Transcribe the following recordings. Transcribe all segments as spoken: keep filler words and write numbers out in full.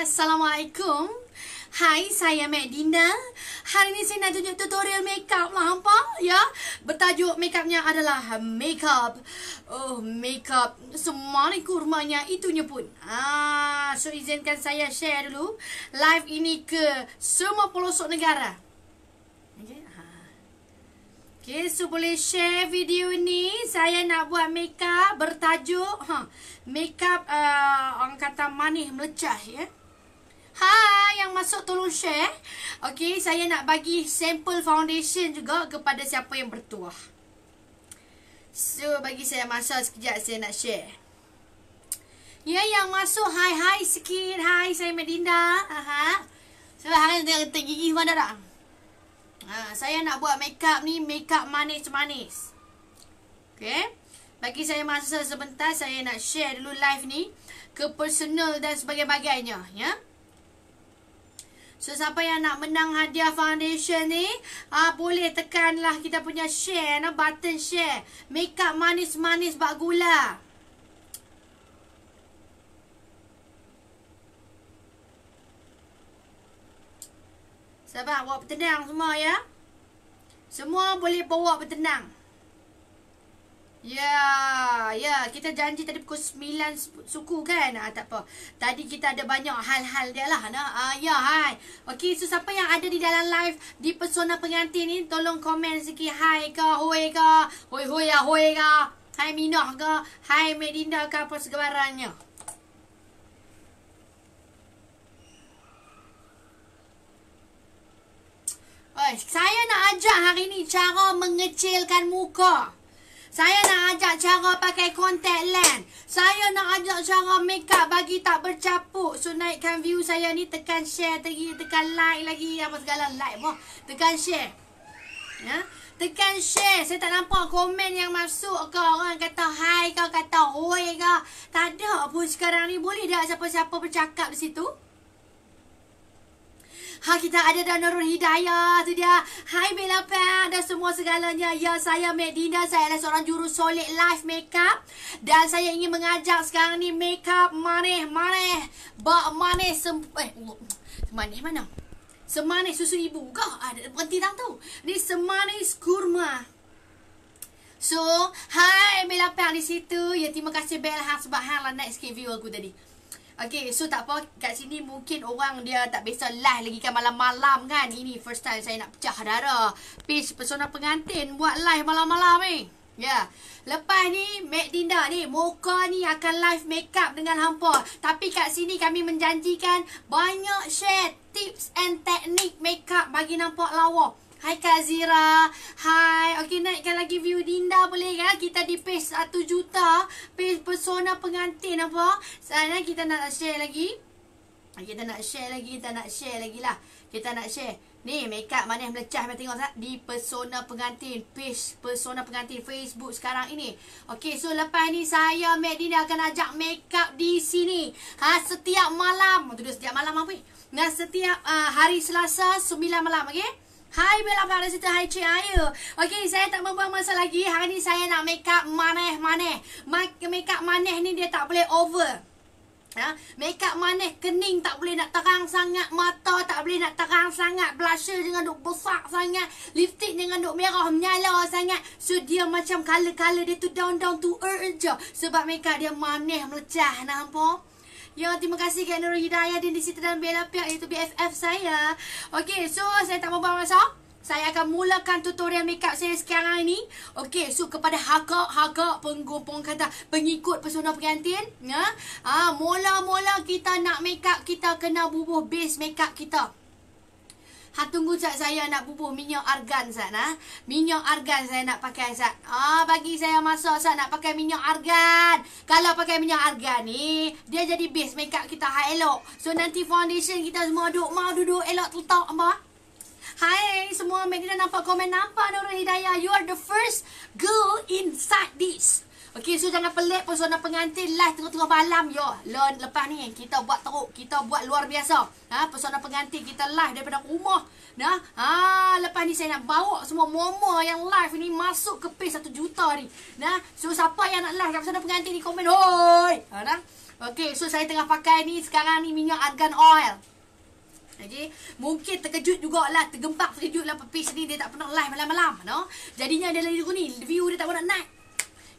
semuanya, assalamualaikum. Hai, saya Medina. Hari ini saya nak tunjuk tutorial makeup lah, apa ya. Bertajuk makeupnya adalah makeup. Oh, makeup semua ni kurmanya itunya pun. Ah, so izinkan saya share dulu live ini ke semua pelosok negara. Okey. Okay, so boleh share video ni. Saya nak buat makeup bertajuk huh, makeup uh, orang kata manis melecah ya. Hai yang masuk tolong share. Okey, saya nak bagi sampel foundation juga kepada siapa yang bertuah. So bagi saya masa sekejap, saya nak share. Ya, yang masuk hai hai sikit. Hai, saya Medinda. Aha. Sebab hari tengah gigi mana dah? Ha, saya nak buat makeup ni, makeup manis-manis. Okay, bagi saya masa sebentar, saya nak share dulu live ni ke personal dan sebagainya, ya. So siapa yang nak menang hadiah foundation ni, ah, boleh tekanlah kita punya share, nah, button share. Makeup manis-manis bak gula. Sabar, bawa bertenang semua ya. Semua boleh bawa bertenang. Ya, yeah, ya, yeah. Kita janji tadi pukul sembilan suku kan? Ah, tak apa. Tadi kita ada banyak hal-hal dia lah. Nah, ah, ya, yeah, hai. Okey, so siapa yang ada di dalam live di Persona Pengantin ni, tolong komen sikit hai ke, hoi ke, hoi hoi ya, hoi ke, hai Minah ke, hai Medinda ke, apa segabarannya. Saya nak ajak hari ni cara mengecilkan muka. Saya nak ajak cara pakai contact lens. Saya nak ajak cara makeup bagi tak bercapuk. So naikkan view saya ni, tekan share lagi, tekan like lagi, apa segala like pun. Tekan share. Ya. Tekan share. Saya tak nampak komen yang masuk ke, orang kata hai ke, kata hoi ke. Tak ada pun sekarang ni. Boleh tak siapa-siapa bercakap di situ? Ha, kita ada dah Nurul Hidayah tu dia. Hai Bella Pang dan semua segalanya. Ya, saya Medina. Saya adalah seorang juru solid live makeup. Dan saya ingin mengajak sekarang ni makeup manis-manis. Bak manis sem... Eh, manis mana? Semanis susu ibu ke? Ada berhenti tang tu. Ni semanis kurma. So, hai Bella Pang di situ. Ya, terima kasih Bella Hang sebab Hang lah naik sikit view aku tadi. Okay, so tak apa, kat sini mungkin orang dia tak biasa live lagi kan malam-malam kan. Ini first time saya nak pecah darah. Page Persona Pengantin buat live malam-malam ni. Ya. Yeah. Lepas ni, Medinda ni, Moka ni akan live makeup dengan hampa. Tapi kat sini kami menjanjikan banyak share tips and teknik makeup bagi nampak lawa. Hai Kak Zira. Hai. Okey, naikkan lagi view Dinda boleh kan? Kita di page satu juta. Page Persona Pengantin apa. Sekarang kita nak share lagi. Kita nak share lagi. Kita nak share lagi lah. Kita nak share. Ni makeup manis melecah. Mari tengok sat di Persona Pengantin. Page Persona Pengantin Facebook sekarang ini. Okey, so lepas ni saya Medina akan ajak makeup di sini. Ha, setiap malam. Tuduh setiap malam apa ni? Nah, setiap uh, hari Selasa sembilan malam. Okey. Hai Bella Farah Sita, hai Cik Ayu. Okey, saya tak membuang masa lagi. Hari ni saya nak make up maneh-maneh. Make up maneh ni dia tak boleh over. Ha? Make up maneh kening tak boleh nak terang sangat. Mata tak boleh nak terang sangat. Blusher jangan duk besar sangat. Lipstick jangan duk merah menyala sangat. So dia macam color-color dia tu down-down to earth je. Sebab make up dia maneh melecah. Nampak? Ya, terima kasih Kak Nurul Hidayah di situ dan Bella Pihak iaitu B F F saya. Okey, so saya tak membuang masa. Saya akan mulakan tutorial makeup saya sekarang ini. Okey, so kepada haka-haka penggopong kata pengikut Persona Pengantin. Ya, ha, mula-mula kita nak makeup, kita kena bubuh base makeup kita. Ha, tunggu sekejap, saya nak bubuh minyak argan sekejap. Ha? Minyak argan saya nak pakai sekejap. Ah, bagi saya masa sekejap nak pakai minyak argan. Kalau pakai minyak argan ni, dia jadi base makeup kita high elok. So, nanti foundation kita semua duduk, mau duduk elok terletak apa? Hai semua, Medina nampak komen, nampak Nurul Hidayah. You are the first girl inside this. Okey, so jangan pelik Persona Pengantin live tengah-tengah malam. Yo, learn lepas ni kita buat teruk, kita buat luar biasa. Ha, Persona Pengantin kita live daripada rumah. Nah, ha, lepas ni saya nak bawa semua momo yang live ni masuk ke page satu juta ni. Nah, so siapa yang nak live kat Persona Pengantin ni komen, "Hoi." Ha, nah. Okey, so saya tengah pakai ni sekarang ni minyak argan oil. Jadi, mungkin terkejut jugalah, tergempak terkejutlah pepis ni dia tak pernah live malam-malam, no? Jadinya dia lagi ni, view dia tak pernah naik.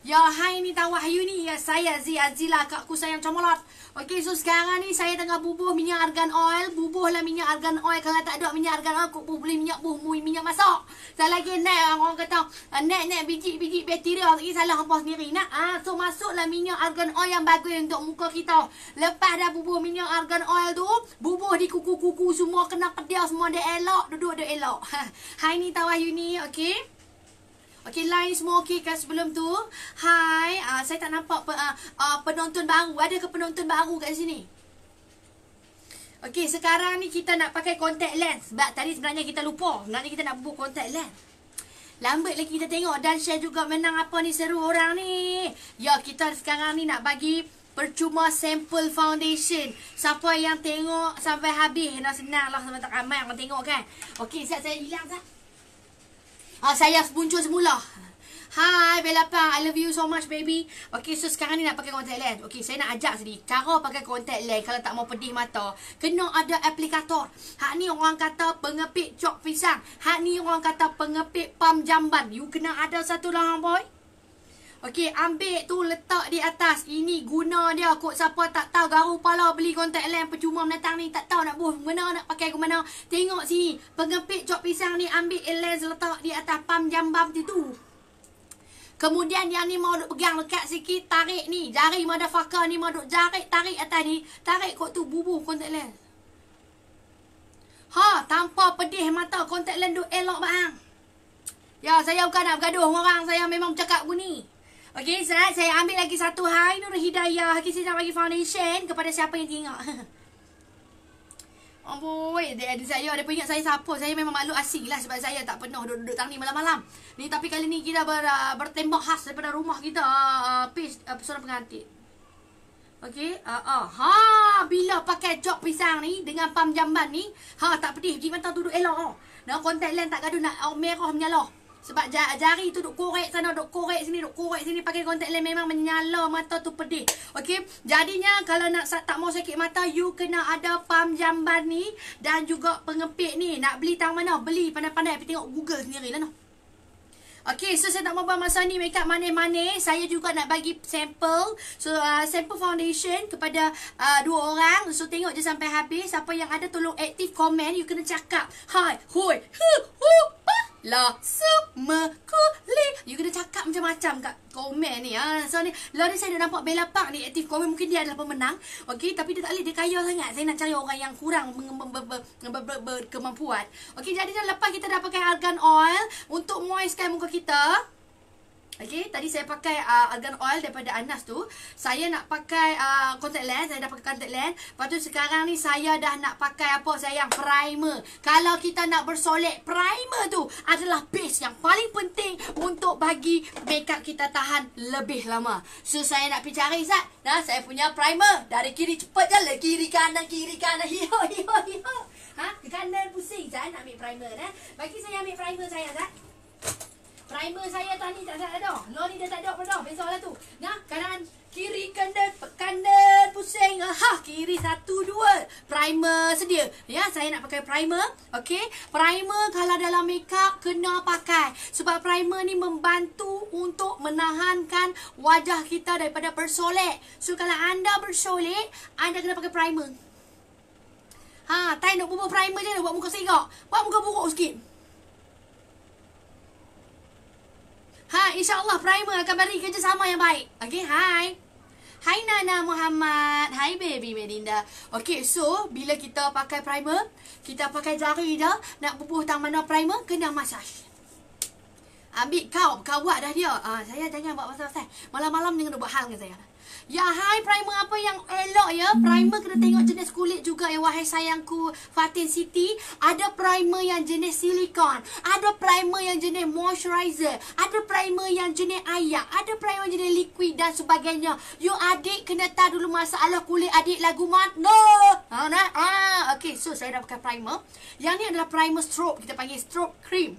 Ya, hai ni Tawah Hayu ni, ya saya Aziz, Aziz lah kakku sayang comolot. Okey, so sekarang ni saya tengah bubuh minyak argan oil, bubuhlah minyak argan oil. Kalau tak ada minyak argan oil, aku boleh minyak bubuh, minyak masak. Saya lagi naik, orang kata, naik-naik biji-biji bakteria, lagi salah hampa sendiri nak. Ah, so masuklah minyak argan oil yang bagus untuk muka kita. Lepas dah bubuh minyak argan oil tu, bubuh di kuku-kuku semua, kena pedih semua, dia elok, duduk dia elok. Hai ni Tawah Hayu ni, okey. Okey, line semua okey kan sebelum tu? Hai, uh, saya tak nampak pe, uh, uh, penonton baru. Ada ke penonton baru kat sini? Okey, sekarang ni kita nak pakai contact lens. Sebab tadi sebenarnya kita lupa. Sebenarnya kita nak buat contact lens. Lambat lagi kita tengok dan share juga menang apa ni seru orang ni. Ya, kita sekarang ni nak bagi percuma sampel foundation. Siapa yang tengok sampai habis. Nah, senang lah. Sampai tak ramai orang tengok kan? Okey, saya hilang sah. Ah, saya muncul semula. Hai Bella Pang, I love you so much baby. Okay, so sekarang ni nak pakai contact lens. Okay, saya nak ajak sedikit cara pakai contact lens. Kalau tak mau pedih mata, kena ada aplikator. Hak ni orang kata pengepit cok pisang. Hak ni orang kata pengepit pam jamban. You kena ada satu lah boy. Okay, ambil tu letak di atas. Ini guna dia. Kok siapa tak tahu garu pala beli contact lens percuma menatang ni. Tak tahu nak buh mana nak pakai ke mana. Tengok sini, pengepit cok pisang ni ambil lens letak di atas pam jambam tu. Kemudian yang ni mau duk pegang lekat sikit, tarik ni. Jari motherfucker ni mau duk jarik, tarik atas ni. Tarik kot tu bubuh contact lens. Ha, tanpa pedih mata contact lens duk elok bang. Ya, saya bukan nak bergaduh orang, saya memang cakap guni. Okey, sekarang saya ambil lagi satu. Hai Nur Hidayah, okay, saya nak bagi foundation kepada siapa yang tengok. Oh boy, dia ada saya, dia ingat saya siapa. Saya memang makhluk asing lah sebab saya tak pernah duduk-duduk tang ni malam-malam. Ni tapi kali ni kita ber, uh, bertembak khas daripada rumah kita, uh, page uh, Persona Pengantin. Okey, uh, uh. ha bila pakai jok pisang ni dengan pam jamban ni, ha tak pedih, biji mata duduk elok. Oh. Nak contact lens tak gaduh nak oh, merah menyala. Sebab jari tu duk korek sana, duk korek sini, duk korek sini. Pakai contact lens memang menyala mata tu pedih. Okey, jadinya kalau nak tak mau sakit mata, you kena ada pam jamban ni dan juga pengepit ni. Nak beli tang mana? Beli pandai-pandai, pergi tengok Google sendiri lah noh. Okey, so saya tak mau buat masa ni makeup manis-manis. Saya juga nak bagi sampel. So, uh, sampel foundation kepada uh, dua orang. So, tengok je sampai habis. Siapa yang ada tolong aktif komen. You kena cakap hi, hoi, hu, hu, pa. La semua kulit. You kena cakap macam-macam kat komen ni ha. So ni lah ni saya dah nampak Bella Park ni aktif komen. Mungkin dia adalah pemenang. Okey, tapi dia tak boleh, dia kaya sangat. Saya nak cari orang yang kurang berkemampuan. Okey, jadinya lepas kita dah pakai argan oil untuk moistkan muka kita. Okey, tadi saya pakai uh, argan oil daripada Anas tu. Saya nak pakai uh, contact lens. Saya dah pakai contact lens. Lepas tu sekarang ni saya dah nak pakai apa sayang? Primer. Kalau kita nak bersolek, primer tu adalah base yang paling penting untuk bagi makeup kita tahan lebih lama. So saya nak pergi cari Zat. Nah, saya punya primer. Dari kiri cepat je lah. Kiri kanan, kiri kanan. Hiho, hiho, hiho. Ha? Kanan pusing Zat nak ambil primer eh. Bagi saya ambil primer saya Zat. Primer saya tadi ni tak ada dah. Lo ni dia tak ada pun dah. Besoklah tu. Nah, kanan, kiri, kanan, kanan, pusing. Ha, kiri satu, dua. Primer sedia. Ya, saya nak pakai primer. Okey. Primer kalau dalam makeup kena pakai. Sebab primer ni membantu untuk menahankan wajah kita daripada bersolek. So, kalau anda bersolek, anda kena pakai primer. Ha, tak nak bubuh primer je nak buat muka segak. Buat muka buruk sikit. Ha, insyaAllah primer akan beri kerjasama yang baik. Okay, hi. Hai Nana Muhammad. Hai baby Medinda. Okay, so bila kita pakai primer, kita pakai jari dah. Nak bubuh tang mana primer, kena massage. Ambil kau, kawat dah dia. Ah, saya jangan buat pasal-pasal. Malam-malam jangan buat hal dengan saya. Ya, hai primer apa yang elok ya. Primer kena tengok jenis kulit juga ya. Wahai sayangku Fatin Siti. Ada primer yang jenis silikon. Ada primer yang jenis moisturizer. Ada primer yang jenis ayak. Ada primer jenis liquid dan sebagainya. You adik kena tahu dulu masalah kulit adik lagu mat. No. Ha, nah, ah. Okay, so saya dah pakai primer. Yang ni adalah primer strobe. Kita panggil strobe cream.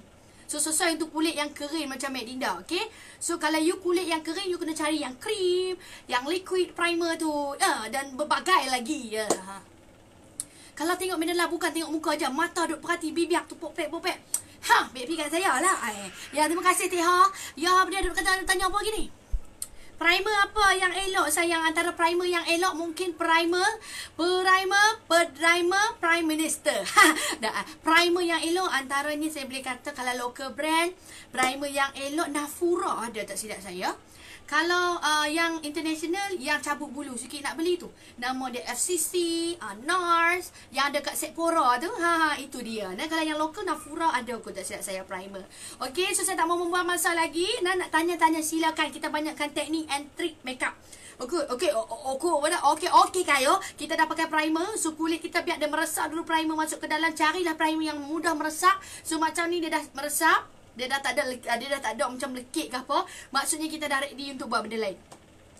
So sesuai untuk kulit yang kering macam Medina, okay. So kalau you kulit yang kering, you kena cari yang cream, yang liquid primer tu, uh, dan berbagai lagi. Ya. Uh. Kalau tengok benda lah, bukan tengok muka aja, mata duk perhati, bibir tu popek-popek. Ha, baby kat saya lah. Ay. Ya, terima kasih Teh. Ya, benda duk kata tanya apa lagi ni? Primer apa yang elok sayang? Antara primer yang elok mungkin primer, primer, primer, prime minister. Ha, dah. Primer yang elok antara ni saya boleh kata kalau local brand, primer yang elok Nafura ada tak silap saya. Kalau uh, yang international, yang cabut bulu sikit nak beli tu. Nama dia F C C, uh, NARS, yang ada kat Sephora tu. Ha, itu dia. Nah, kalau yang lokal, Nafura ada kot tak silap saya primer. Okey, so saya tak mau membuang masa lagi. Nah, nak tanya-tanya silakan. Kita banyakkan teknik and trick makeup. Okey, okey, okey, okey, okey kayo. Kita dah pakai primer. So kulit kita biar dia meresap dulu primer masuk ke dalam. Carilah primer yang mudah meresap. So macam ni dia dah meresap. Dia dah tak ada, dia dah tak ada macam lekit ke apa. Maksudnya kita dah ready untuk buat benda lain.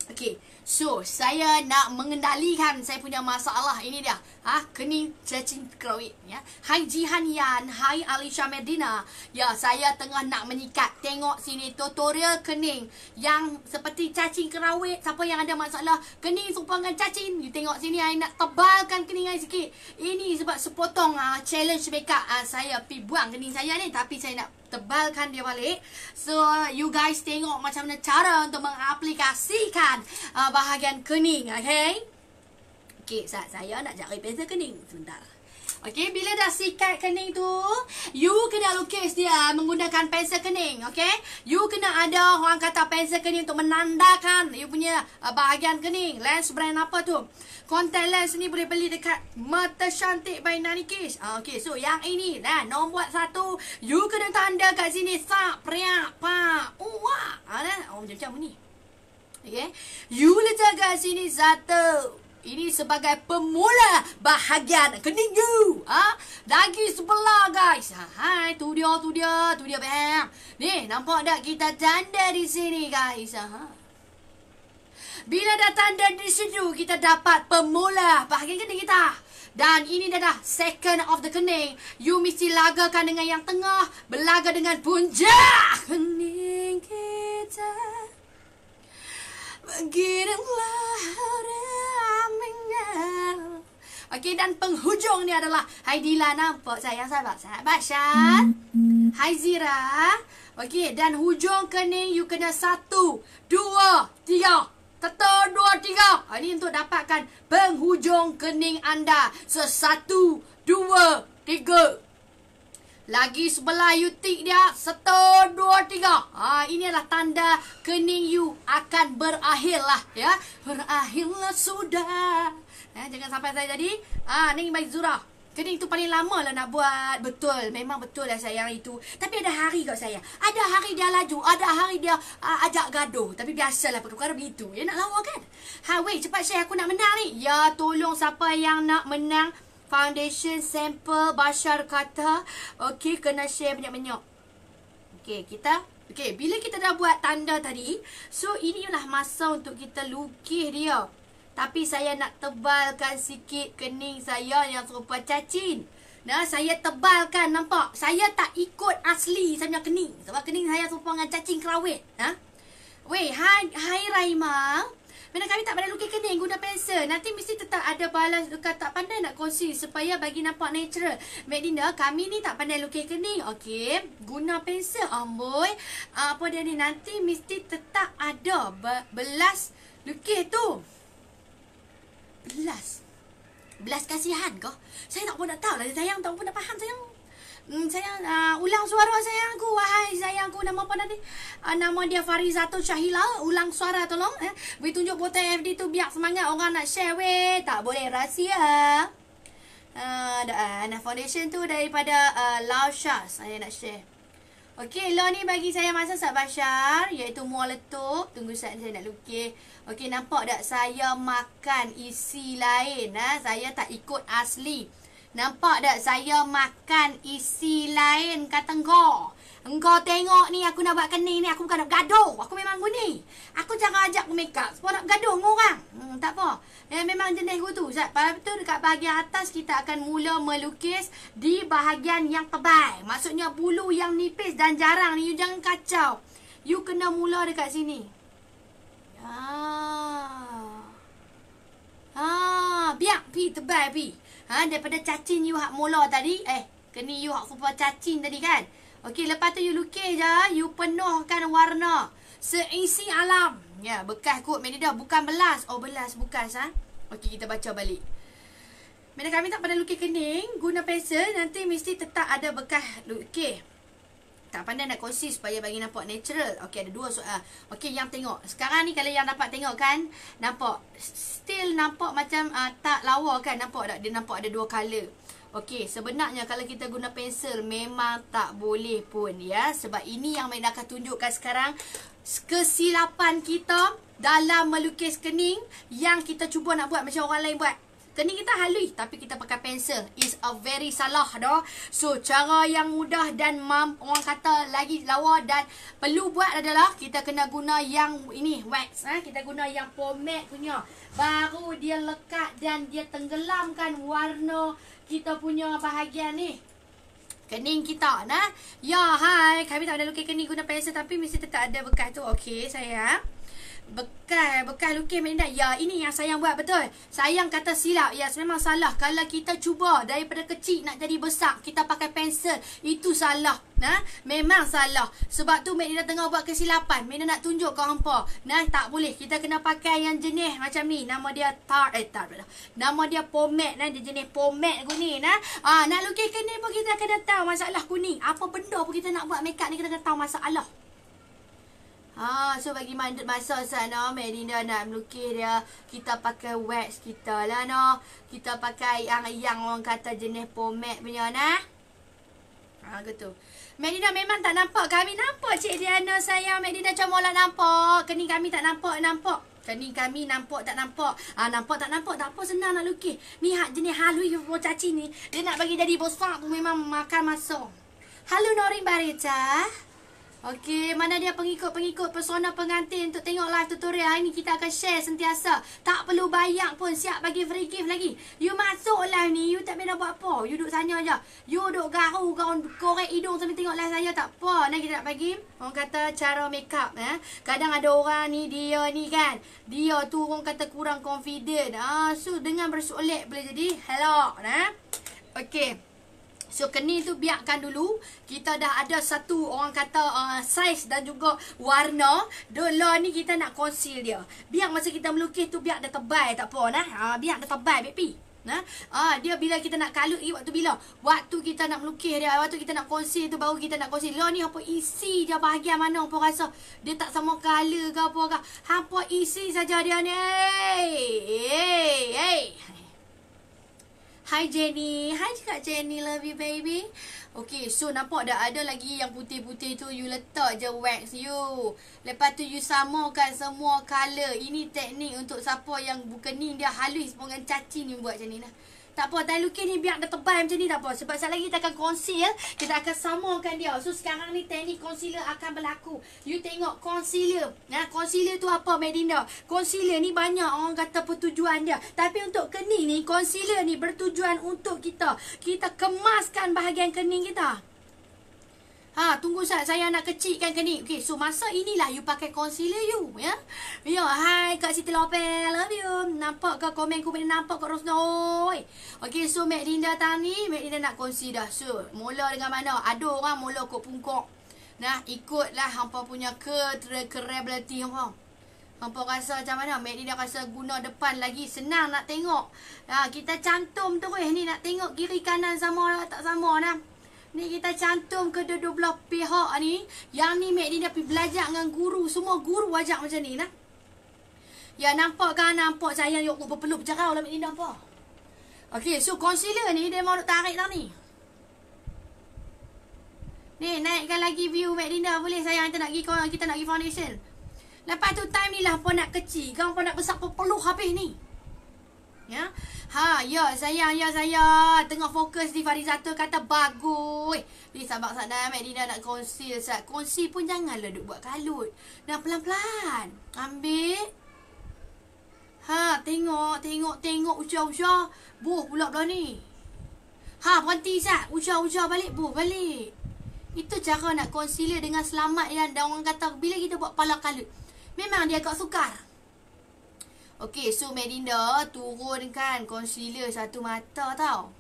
Okay. So, saya nak mengendalikan saya punya masalah. Ini dia. Ha, kening cacing kerawit. Ya. Hai Jihan Yan. Hai Alisha Medina. Ya, saya tengah nak menyikat. Tengok sini tutorial kening. Yang seperti cacing kerawit. Siapa yang ada masalah kening supangkan cacing. You tengok sini. I nak tebalkan kening I sikit. Ini sebab sepotong ha, challenge makeup. Ha, saya pergi buang kening saya ni. Tapi saya nak tebalkan dia balik. So, you guys tengok macam mana cara untuk mengaplikasikan uh, bahagian kening. Okay. Okay, saat saya nak cari pensel kening. Sebentar. Okay, bila dah sikat kening tu, you kena lukis dia menggunakan pensel kening. Okay. You kena ada orang kata pensel kening untuk menandakan you punya uh, bahagian kening. Lens brand apa tu? Contact lens ni boleh beli dekat Mata Cantik by Nany Kiss. Okay, so yang ini dah nombor satu. You kena tanda kat sini. Sak, priak, pak, uak. Oh, macam-macam ni. Okay. You letak kat sini satu. Ini sebagai pemula bahagian kening you. Ha? Lagi sebelah guys. Hai, tu dia, tu dia, tu dia bang. Ni, nampak tak kita tanda di sini guys. Ha. Bila dah tanda di situ, kita dapat pemula bahagian kening kita. Dan ini dah dah second of the kening. You mesti lagakan dengan yang tengah, belaga dengan punjak kening kita. Okey, dan penghujung ni adalah Hai Dila, nampak sayang sahabat sahabat Syad. Hai Zira. Okey, dan hujung kening you kena satu, dua, tiga. Satu, dua, tiga. Ini untuk dapatkan penghujung kening anda. So, satu, dua, tiga. Lagi sebelah you tick dia. Satu, dua, tiga. Ha, ini adalah tanda kening you akan berakhir lah. Ya. Berakhirlah sudah. Eh, jangan sampai saya tadi. Ha, ni baik Zura. Kening tu paling lama lah nak buat. Betul. Memang betul lah sayang itu. Tapi ada hari kot saya. Ada hari dia laju. Ada hari dia uh, ajak gaduh. Tapi biasalah perkara begitu. Ya, nak lawa kan? Ha, weh. Cepat share. Aku nak menang ni. Ya, tolong siapa yang nak menang. Foundation sample Bashar kata okey, kena share banyak-banyak. Okey, kita okey, bila kita dah buat tanda tadi, so inilah masa untuk kita lukis dia. Tapi saya nak tebalkan sikit kening saya yang serupa cacing. Nah, saya tebalkan, nampak? Saya tak ikut asli saya punya kening. Sebab kening saya serupa dengan cacing kerawit. Ha? Weh, hai, hai Raima. Bila kami tak pandai lukis kening, guna pensel. Nanti mesti tetap ada balas luka tak pandai nak kongsi supaya bagi nampak natural. Medina, kami ni tak pandai lukis kening. Okey, guna pensel. Amboi. Uh, apa dia ni? Nanti mesti tetap ada be belas lukis tu. Belas. Belas kasihan kau. Saya tak pun nak tahu lah. Sayang tak pun nak faham sayang. Hmm, sayang, uh, ulang suara sayangku. Wahai sayangku. Nama apa tadi? Uh, nama dia Farizatul Syahila. Ulang suara tolong. Eh? Boleh tunjuk botol F D tu biar semangat orang nak share weh. Tak boleh rahsia. Uh, dah, nah, foundation tu daripada uh, Lausha. Saya nak share. Okey, lo ni bagi saya masa Sat Bashar. Iaitu mual letup. Tunggu saat saya nak lukis. Okey, nampak tak? Saya makan isi lain. Ha? Saya tak ikut asli. Nampak tak? Saya makan isi lain kata kau. Engkau tengok ni, aku nak buat kening ni, aku bukan nak bergaduh. Aku memang guni. Aku jangan ajak aku make up sebab nak bergaduh dengan orang. Hmm, tak apa. Eh, memang jenis aku tu. Ustaz, lepas tu dekat bahagian atas kita akan mula melukis di bahagian yang tebal. Maksudnya bulu yang nipis dan jarang ni. You jangan kacau. You kena mula dekat sini. Ah. Ah, biak pi tebal pi. Ha, daripada cacing you hak mula tadi. Eh, keni you hak kupa cacing tadi kan. Okey, lepas tu you lukis je. You penuhkan warna. Seisi alam. Ya, yeah, bekas kot Medina. Bukan belas. Oh, belas bekas ha. Okey, kita baca balik. Medina kami tak pandai lukis kening. Guna pensel. Nanti mesti tetap ada bekas lukis. Tak pandai nak kongsi supaya bagi nampak natural. Okey, ada dua soal. Okey, yang tengok. Sekarang ni kalau yang dapat tengok kan. Nampak. Still nampak macam uh, tak lawa kan. Nampak tak? Dia nampak ada dua colour. Okey, sebenarnya kalau kita guna pensel memang tak boleh pun ya. Sebab ini yang Medina akan tunjukkan sekarang. Kesilapan kita dalam melukis kening yang kita cuba nak buat macam orang lain buat. Kening kita halus tapi kita pakai pensel. It's a very salah dah. So, cara yang mudah dan mamp, orang kata lagi lawa dan perlu buat adalah kita kena guna yang ini wax. Ha? Kita guna yang pomade punya. Baru dia lekat dan dia tenggelamkan warna kita punya bahagian ni. Kening kita nah. Ya, hai. Kami tak ada lukis kening guna pensel tapi mesti tetap ada bekas tu. Okey, sayang. Bekas, bekas lukis Medina. Ya, ini yang sayang buat betul. Sayang kata silap. Ya, memang salah. Kalau kita cuba daripada kecil nak jadi besar, kita pakai pensel. Itu salah. Nah, memang salah. Sebab tu Medina tengah buat kesilapan. Medina nak tunjuk ke hampa. Nah, tak boleh. Kita kena pakai yang jenis macam ni. Nama dia tar. Eh, tar. Nama dia pomade. Nah, dia jenis pomade kuning. Nah, ah, nak lukis kening pun kita kena tahu masalah kuning. Apa benda pun kita nak buat makeup ni kita kena tahu masalah. Ha, so bagi masa sana Medina nak melukis dia, kita pakai wax kita lah no. Kita pakai yang yang orang kata jenis pomade punya nah. Ha gitu. Medina memang tak nampak. Kami nampak Cik Diana sayang. Medina cuma lah nampak. Kening kami tak nampak, nampak. Kening kami nampak tak nampak. Ah ha, nampak tak nampak tak apa, senang nak lukis. Ni hak jenis halui caci ni. Dia nak bagi jadi besar tu memang makan masa. Halo Norin Barita. Okey, mana dia pengikut-pengikut Persona Pengantin untuk tengok live tutorial hari ni. Kita akan share sentiasa. Tak perlu bayar pun, siap bagi free gift lagi. You masuk live ni, you tak payah buat apa. You duduk sana je. You duduk garu, gaun korek hidung sambil tengok live saya tak apa. Nah, kita nak bagi orang kata cara make up eh. Kadang ada orang ni, dia ni kan, dia tu orang kata kurang confident. Ah, so dengan bersolek boleh jadi hello nah. Okey. So, kening tu biarkan dulu. Kita dah ada satu orang kata uh, saiz dan juga warna. Dulu ni kita nak conceal dia. Biar masa kita melukis tu biar dia tebal tak apa nah. Ha, biar dia tebal baby. Nah, ha, dia bila kita nak kalut ni waktu bila? Waktu kita nak melukis dia, waktu kita nak conceal tu baru kita nak conceal. Lo ni apa isi je bahagian mana hangpa rasa dia tak sama color ke apa ke. Hangpa isi saja dia ni. Hey, hey. Hi Jenny, hi Kak Jenny, love you baby. Okay, so nampak dah ada lagi yang putih-putih tu. You letak je wax you. Lepas tu you samakan semua colour. Ini teknik untuk siapa yang kening dia halus dengan cacing ni buat macam ni lah. Tak apa, tak lukis ni biar dah tebal macam ni tak apa. Sebab sekejap lagi kita akan conceal, kita akan samakan dia. So sekarang ni teknik concealer akan berlaku. You tengok concealer. Nah, concealer tu apa Medina? Concealer ni banyak orang kata pertujuan dia. Tapi untuk kening ni, concealer ni bertujuan untuk kita. Kita kemaskan bahagian kening kita. Ha, tunggu sat, saya nak kecilkan kening. Okey, so masa inilah you pakai concealer you, ya. Ya, hai Kak Siti Lopel, love you. Nampak ke komen ku Medina, nampak Kak Rosna. Oi. Okey, so Medina tahun ni, Medina nak kongsi dah. So, mula dengan mana? Ada orang mula kok pungkok. Nah, ikutlah hampa punya credibility hampa. Hampa rasa macam mana? Medina rasa guna depan lagi senang nak tengok. Ha, kita cantum terus ni nak tengok kiri kanan sama tak sama nah. Ni kita cantum ke dua belah pihak ni. Yang ni Medina pergi belajar dengan guru. Semua guru ajak macam ni nah. Ya nampak kan? Nampak sayang yuk berpeluh bercerau lah Medina apa. Okey, so concealer ni dia mau tarik dah ni. Ni naikkan lagi view Medina boleh sayang, kita nak pergi kita nak pergi foundation. Lepas tu time ni lah pun nak kecil, kau pun nak besar berpeluh habis ni. Ya. Ha, ya sayang, ya sayang. Tengah fokus di Farizata kata bagus. Eh, please sabar sana. Medina nak conceal sat. Conceal pun janganlah duk buat kalut. Dan pelan-pelan ambil. Ha, tengok, tengok, tengok. Usha, usha. Buh pula belah ni. Ha, berhenti sat. Usha, usha balik. Buh balik. Itu cara nak concealer dengan selamat yang orang kata bila kita buat pala kalut. Memang dia agak sukar. Okey, so Medina turunkan concealer satu mata tau.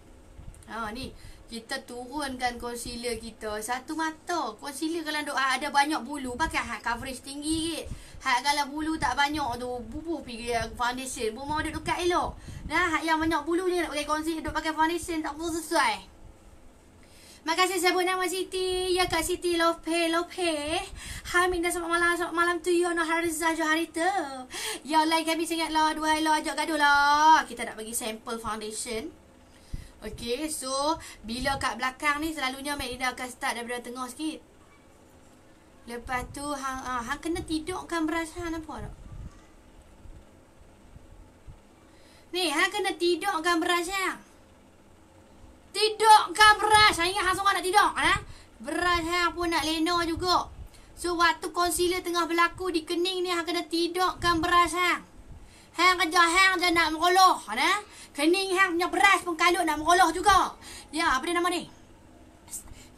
Ha ni, kita turunkan concealer kita satu mata. Concealer kalau duk ada banyak bulu pakai hak coverage tinggi git. Hak kalau bulu tak banyak tu bubuh pergi foundation. Buat mau duk dekat elok. Nah, hak yang banyak bulu je nak pakai concealer duk pakai foundation tak pun sesuai. Makasih sebut nama Siti. Ya Kak Siti, love pay, love pay. Hai Minda, selamat malam. Selamat malam tu you. No Harza Joharita. Ya like kami sangat lah. Dua lah, ajak gaduh lah. Kita nak bagi sample foundation. Okay, so bila kat belakang ni selalunya Medina akan start daripada tengah sikit. Lepas tu hang, ah, hang kena tidurkan brush hang, nampak tak? Ni, hang kena tidurkan brush hang. Tidurkan beras. Saya ingat hang seorang nak tidur. Ha? Beras hang pun nak lena juga. So, waktu concealer tengah berlaku di kening ni, hang kena tidurkan beras hang. Hang kerja hang je nak meroloh. Ha? Kening hang punya beras pun kalut nak meroloh juga. Ya, apa dia nama ni?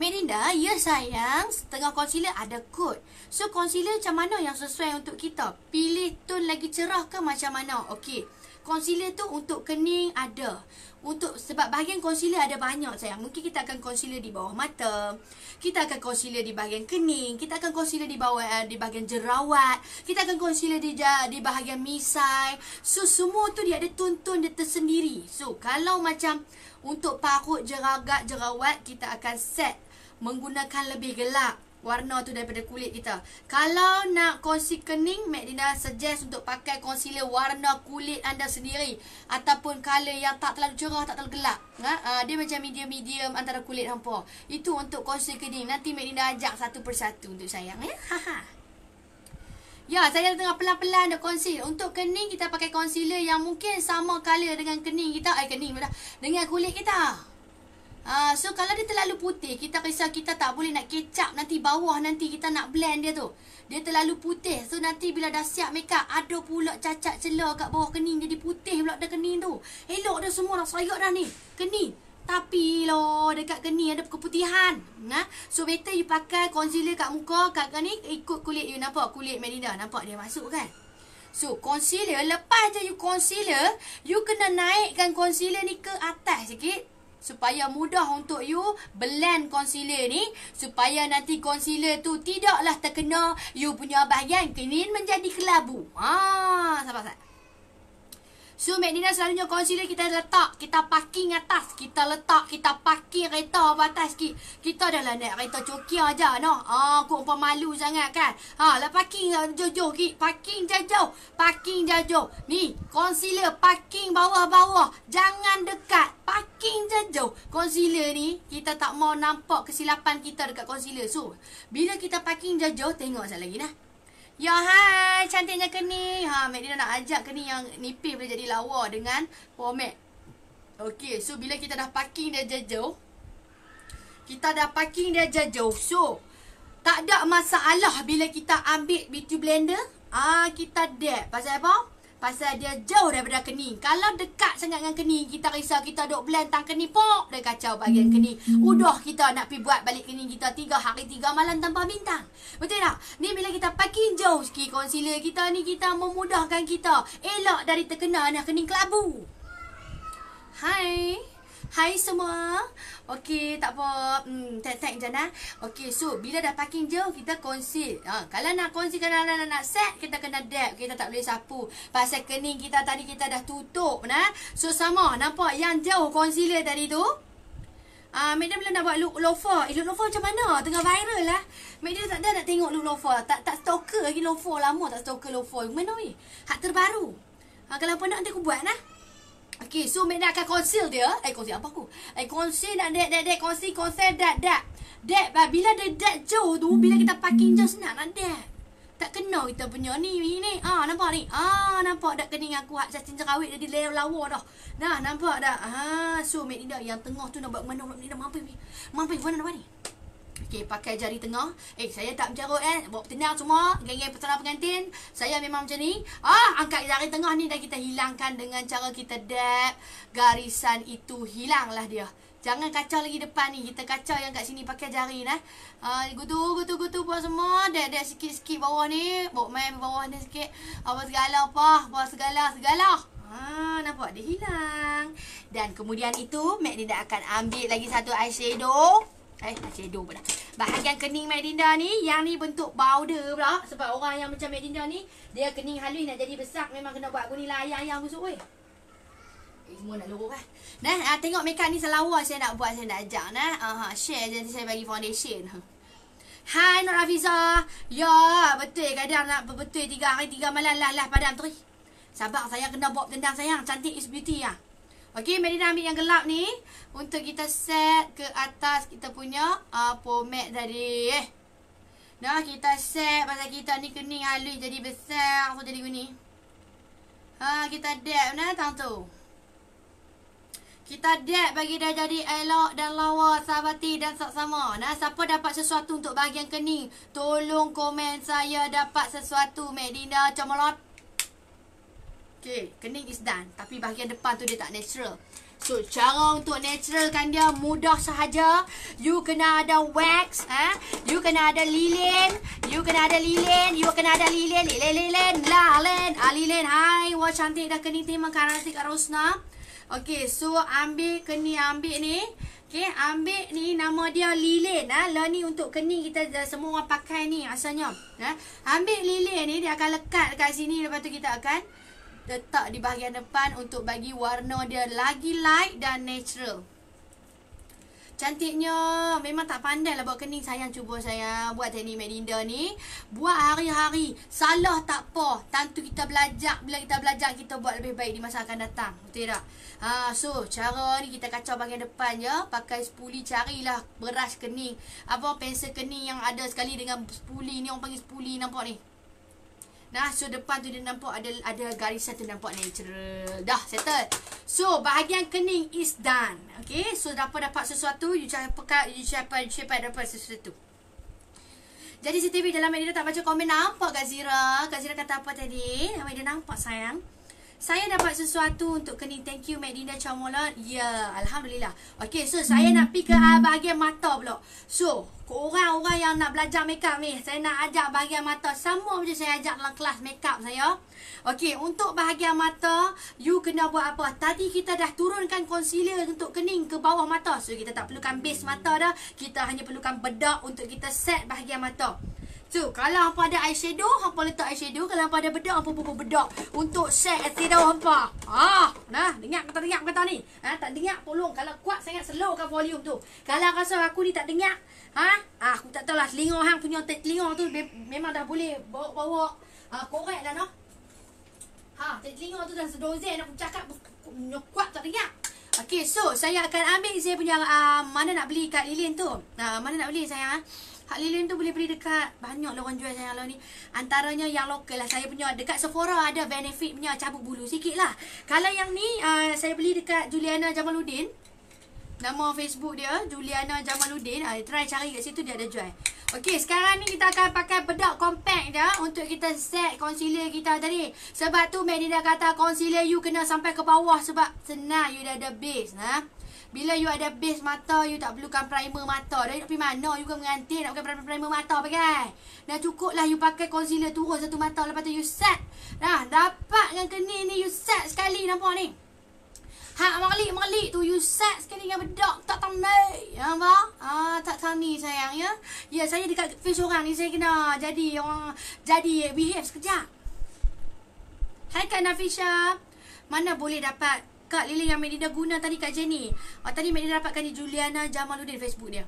Medina, ya sayang. Setengah concealer ada kod. So, concealer macam mana yang sesuai untuk kita? Pilih tone lagi cerah ke macam mana? Okey. Concealer tu untuk kening ada. Untuk sebab bahagian concealer ada banyak sayang. Mungkin kita akan concealer di bawah mata. Kita akan concealer di bahagian kening. Kita akan concealer di bawah di bahagian jerawat. Kita akan concealer di di bahagian misai. So semua tu dia ada tone-tone dia tersendiri. So kalau macam untuk parut jerawat jerawat kita akan set menggunakan lebih gelap warna tu daripada kulit kita. Kalau nak concealer kening, Medina suggest untuk pakai concealer warna kulit anda sendiri ataupun colour yang tak terlalu cerah, tak terlalu gelap. Ha? Uh, dia macam medium-medium antara kulit hampa. Itu untuk concealer kening. Nanti Medina ajak satu persatu untuk sayang ya. Ya, saya tengah pelan-pelan nak concealer. Untuk kening kita pakai concealer yang mungkin sama colour dengan kening kita, eh kening pula, dengan kulit kita. Uh, so kalau dia terlalu putih, kita risau kita tak boleh nak kecap nanti bawah nanti kita nak blend dia tu. Dia terlalu putih. So nanti bila dah siap makeup, ada pula cacat celah kat bawah kening jadi putih pula dah kening tu. Elok dah semua dah sayok dah ni. Kening. Tapi loh dekat kening ada keputihan. Nah, so better you pakai concealer kat muka kat kening ikut kulit you, nampak kulit Medina, nampak dia masuk kan? So, concealer lepas je you concealer, you kena naikkan concealer ni ke atas sikit. Supaya mudah untuk you blend concealer ni. Supaya nanti concealer tu tidaklah terkena you punya bahagian kening menjadi kelabu. Haa, sabar-sabar. So, Medina selalunya concealer kita letak. Kita parking atas. Kita letak. Kita parking kereta atas sikit. Kita dah lah naik kereta cokia je. No? Haa, kok pemalu sangat kan? Haa, lah parking jauh-jauh sikit. Parking jauh-jauh. Parking jauh-jauh. Ni, concealer parking bawah-bawah. Jangan dekat. Parking jauh. Concealer ni kita tak mau nampak kesilapan kita dekat concealer. So, bila kita parking jauh, tengok sekejap lagi dah. Ya, hai, cantiknya kening. Ha, Medina nak ajak kening yang nipis boleh jadi lawa dengan pomade. Okey, so bila kita dah parking dia jauh. Kita dah parking dia jauh. So, tak ada masalah bila kita ambil beauty blender, ah kita dab. Pasal apa? Pasal dia jauh daripada kening. Kalau dekat sangat dengan kening, kita risau kita duk blend tang kening, pok, dah kacau bahagian kening. Udah kita nak pi buat balik kening kita tiga hari tiga malam tanpa bintang. Betul tak? Ni bila kita pakai jauh sikit concealer kita ni, kita memudahkan kita elak dari terkena nak kening kelabu. Hai. Hai semua. Okey, tak apa. Hmm, tag-tag je nah. Okey, so bila dah parking jauh, kita conceal. Ha, kalau nak conceal, kalau nak, nak set, kita kena dab. Kita tak boleh sapu. Pasal kening kita tadi kita dah tutup nah. So sama, nampak yang jauh concealer tadi tu. Ah, uh, Medina bila nak buat look loafer. Eh, look loafer macam mana? Tengah viral lah. Medina tak ada nak tengok look loafer. Tak tak stalker lagi loafer. Lama tak stalker loafer. Mana ni? Hak terbaru. Ha, kalau apa nak nanti aku buat nah. Okay, so Medina akan conceal dia. Eh, conceal apa aku? Eh, conceal nak dab, dab, dab. Conceal, conceal, dab, dab. Dab, bila dia dab jauh tu, bila kita parking jauh senang nak dab. tak kena kita punya ni ni. Ah nampak ni. Ah nampak dak kening aku hak cacing cerawit jadi lew lawa dah. Nah nampak dak. Ha so Medina yang tengah tu nak buat mana pula Medina mampi. Mampi mana nak ni. Okey pakai jari tengah. Eh saya tak mencarut eh. Bawa tenang semua. Geng-geng Persona Pengantin. Saya memang macam ni. Ah angkat jari tengah ni dah kita hilangkan dengan cara kita dab. Garisan itu hilanglah dia. Jangan kacau lagi depan ni. Kita kacau yang kat sini pakai jari nah. Uh, gutu, gutu, gutu buat semua. Dek-dek sikit-sikit bawah ni. Bawa main bawah ni sikit. Apa segala apa. Buat segala, segala. Ha, nampak dia hilang. Dan kemudian itu, Medina akan ambil lagi satu eyeshadow. Eh, eyeshadow pula. Bahagian kening Medina ni. Yang ni bentuk powder pula. Sebab orang yang macam Medina ni, dia kening halus nak jadi besar. Memang kena buat guni layang-layang busuk weh. Eh, semua nak lurus kan. Nah, uh, tengok makeup ni selawar saya nak buat, saya nak ajak nah. Uh, share je saya bagi foundation. Hai Nur Hafiza. Ya, betul kadang nak betul tiga hari tiga malam lah lah padam teri. Sabar saya kena bob tendang sayang. Cantik is beauty ah. Okey, Medina ambil yang gelap ni untuk kita set ke atas kita punya uh, pomade tadi eh. Nah, kita set pasal kita ni kening halus jadi besar, so jadi guni. Ha, kita dab nah tang tu. Kita dab bagi dia jadi elok dan lawa, sahabati dan saksama. Nah, siapa dapat sesuatu untuk bahagian kening, tolong komen saya dapat sesuatu Medina Camalot. Okey, kening is done. Tapi bahagian depan tu dia tak natural. So, cara untuk naturalkan dia mudah sahaja. You kena ada wax, eh? You kena ada lilin, you kena ada lilin, you kena ada lilin, lilin, lilin, lah, lilin, ah, lilin. Hai, wah cantik dah kening tema karantik Rosna. Okey, so ambil kening ambil ni. Okey, ambil ni nama dia lilin ah. Ha? Lah ni untuk kening kita semua orang pakai ni asalnya. Ha? Ambil lilin ni dia akan lekat dekat sini, lepas tu kita akan letak di bahagian depan untuk bagi warna dia lagi light dan natural. Cantiknya. Memang tak pandai lah buat kening sayang. Cuba saya buat teknik Medina ni. Buat hari-hari. Salah tak apa. Tentu kita belajar. Bila kita belajar kita buat lebih baik di masa akan datang. Betul tak? Ha, so cara ni kita kacau bahagian depan je. Pakai spuli carilah beras kening. Apa pensel kening yang ada sekali dengan spuli ni. Orang panggil spuli nampak ni. Nah, so depan tu dia nampak ada ada garisan tu nampak natural. Dah, settle. So, bahagian kening is done. Okay, so dapat dapat sesuatu, you cari pekat, you cari dapat sesuatu. Jadi, C T V dalam Medina tak baca komen nampak Kak Zira. Kak Zira kata apa tadi? Dia nampak sayang. Saya dapat sesuatu untuk kening. Thank you Medina Camolot. Ya, yeah, alhamdulillah. Okey, so saya nak pergi ke bahagian mata pula. So, korang-orang yang nak belajar makeup ni, saya nak ajak bahagian mata sama macam saya ajak dalam kelas makeup saya. Okey, untuk bahagian mata, you kena buat apa? Tadi kita dah turunkan concealer untuk kening ke bawah mata. So, kita tak perlukan base mata dah. Kita hanya perlukan bedak untuk kita set bahagian mata. So, kalau hampa ada eyeshadow, hampa letak eyeshadow. Kalau hampa ada bedak, hampa pukul bedak. Untuk set eyeshadow hampa. Ah, nah, dengar kata-dengar kata ni. Ha, tak dengar, tolong. Kalau kuat sangat, slowkan volume tu. Kalau rasa aku ni tak dengar, ha, aku tak tahulah telinga hang punya telinga tu memang dah boleh bawa-bawa ha, korek dah noh. Ha, telinga tu dah sedozen aku cakap kuat tak dengar. Okey, so saya akan ambil saya punya uh, mana nak beli kat lilin tu. Uh, mana nak beli sayang? Ha? Hak lilin tu boleh beli dekat banyak lah orang jual sayang lah ni. Antaranya yang lokal lah. Saya punya dekat Sephora ada Benefit punya cabut bulu sikit lah. Kalau yang ni uh, saya beli dekat Juliana Jamaludin. Nama Facebook dia Juliana Jamaludin. uh, Try cari kat situ dia ada jual. Okey, sekarang ni kita akan pakai bedak compact dia untuk kita set concealer kita tadi. Sebab tu Medina kata concealer you kena sampai ke bawah. Sebab senang you dah ada base nah. Bila you ada base mata, you tak perlukan primer mata. Dah you nak pergi mana? You kan mengantin nak pakai primer mata pakai. Dah cukup lah you pakai concealer turun satu mata. Lepas tu you set. Dah dapat dengan kening ni you set sekali nampak ni. Hak merlik-merlik tu you set sekali dengan bedak. Tak tahu ni. Nampak? Ah, tak tahu ni sayang ya. Ya saya dekat face orang ni saya kena jadi orang jadi behave sekejap. Hai Kak Nafisha. Mana boleh dapat Kak lilin yang Medina guna tadi Kak Jenny. Oh, tadi Medina dapatkan di Juliana Jamaludin Facebook dia.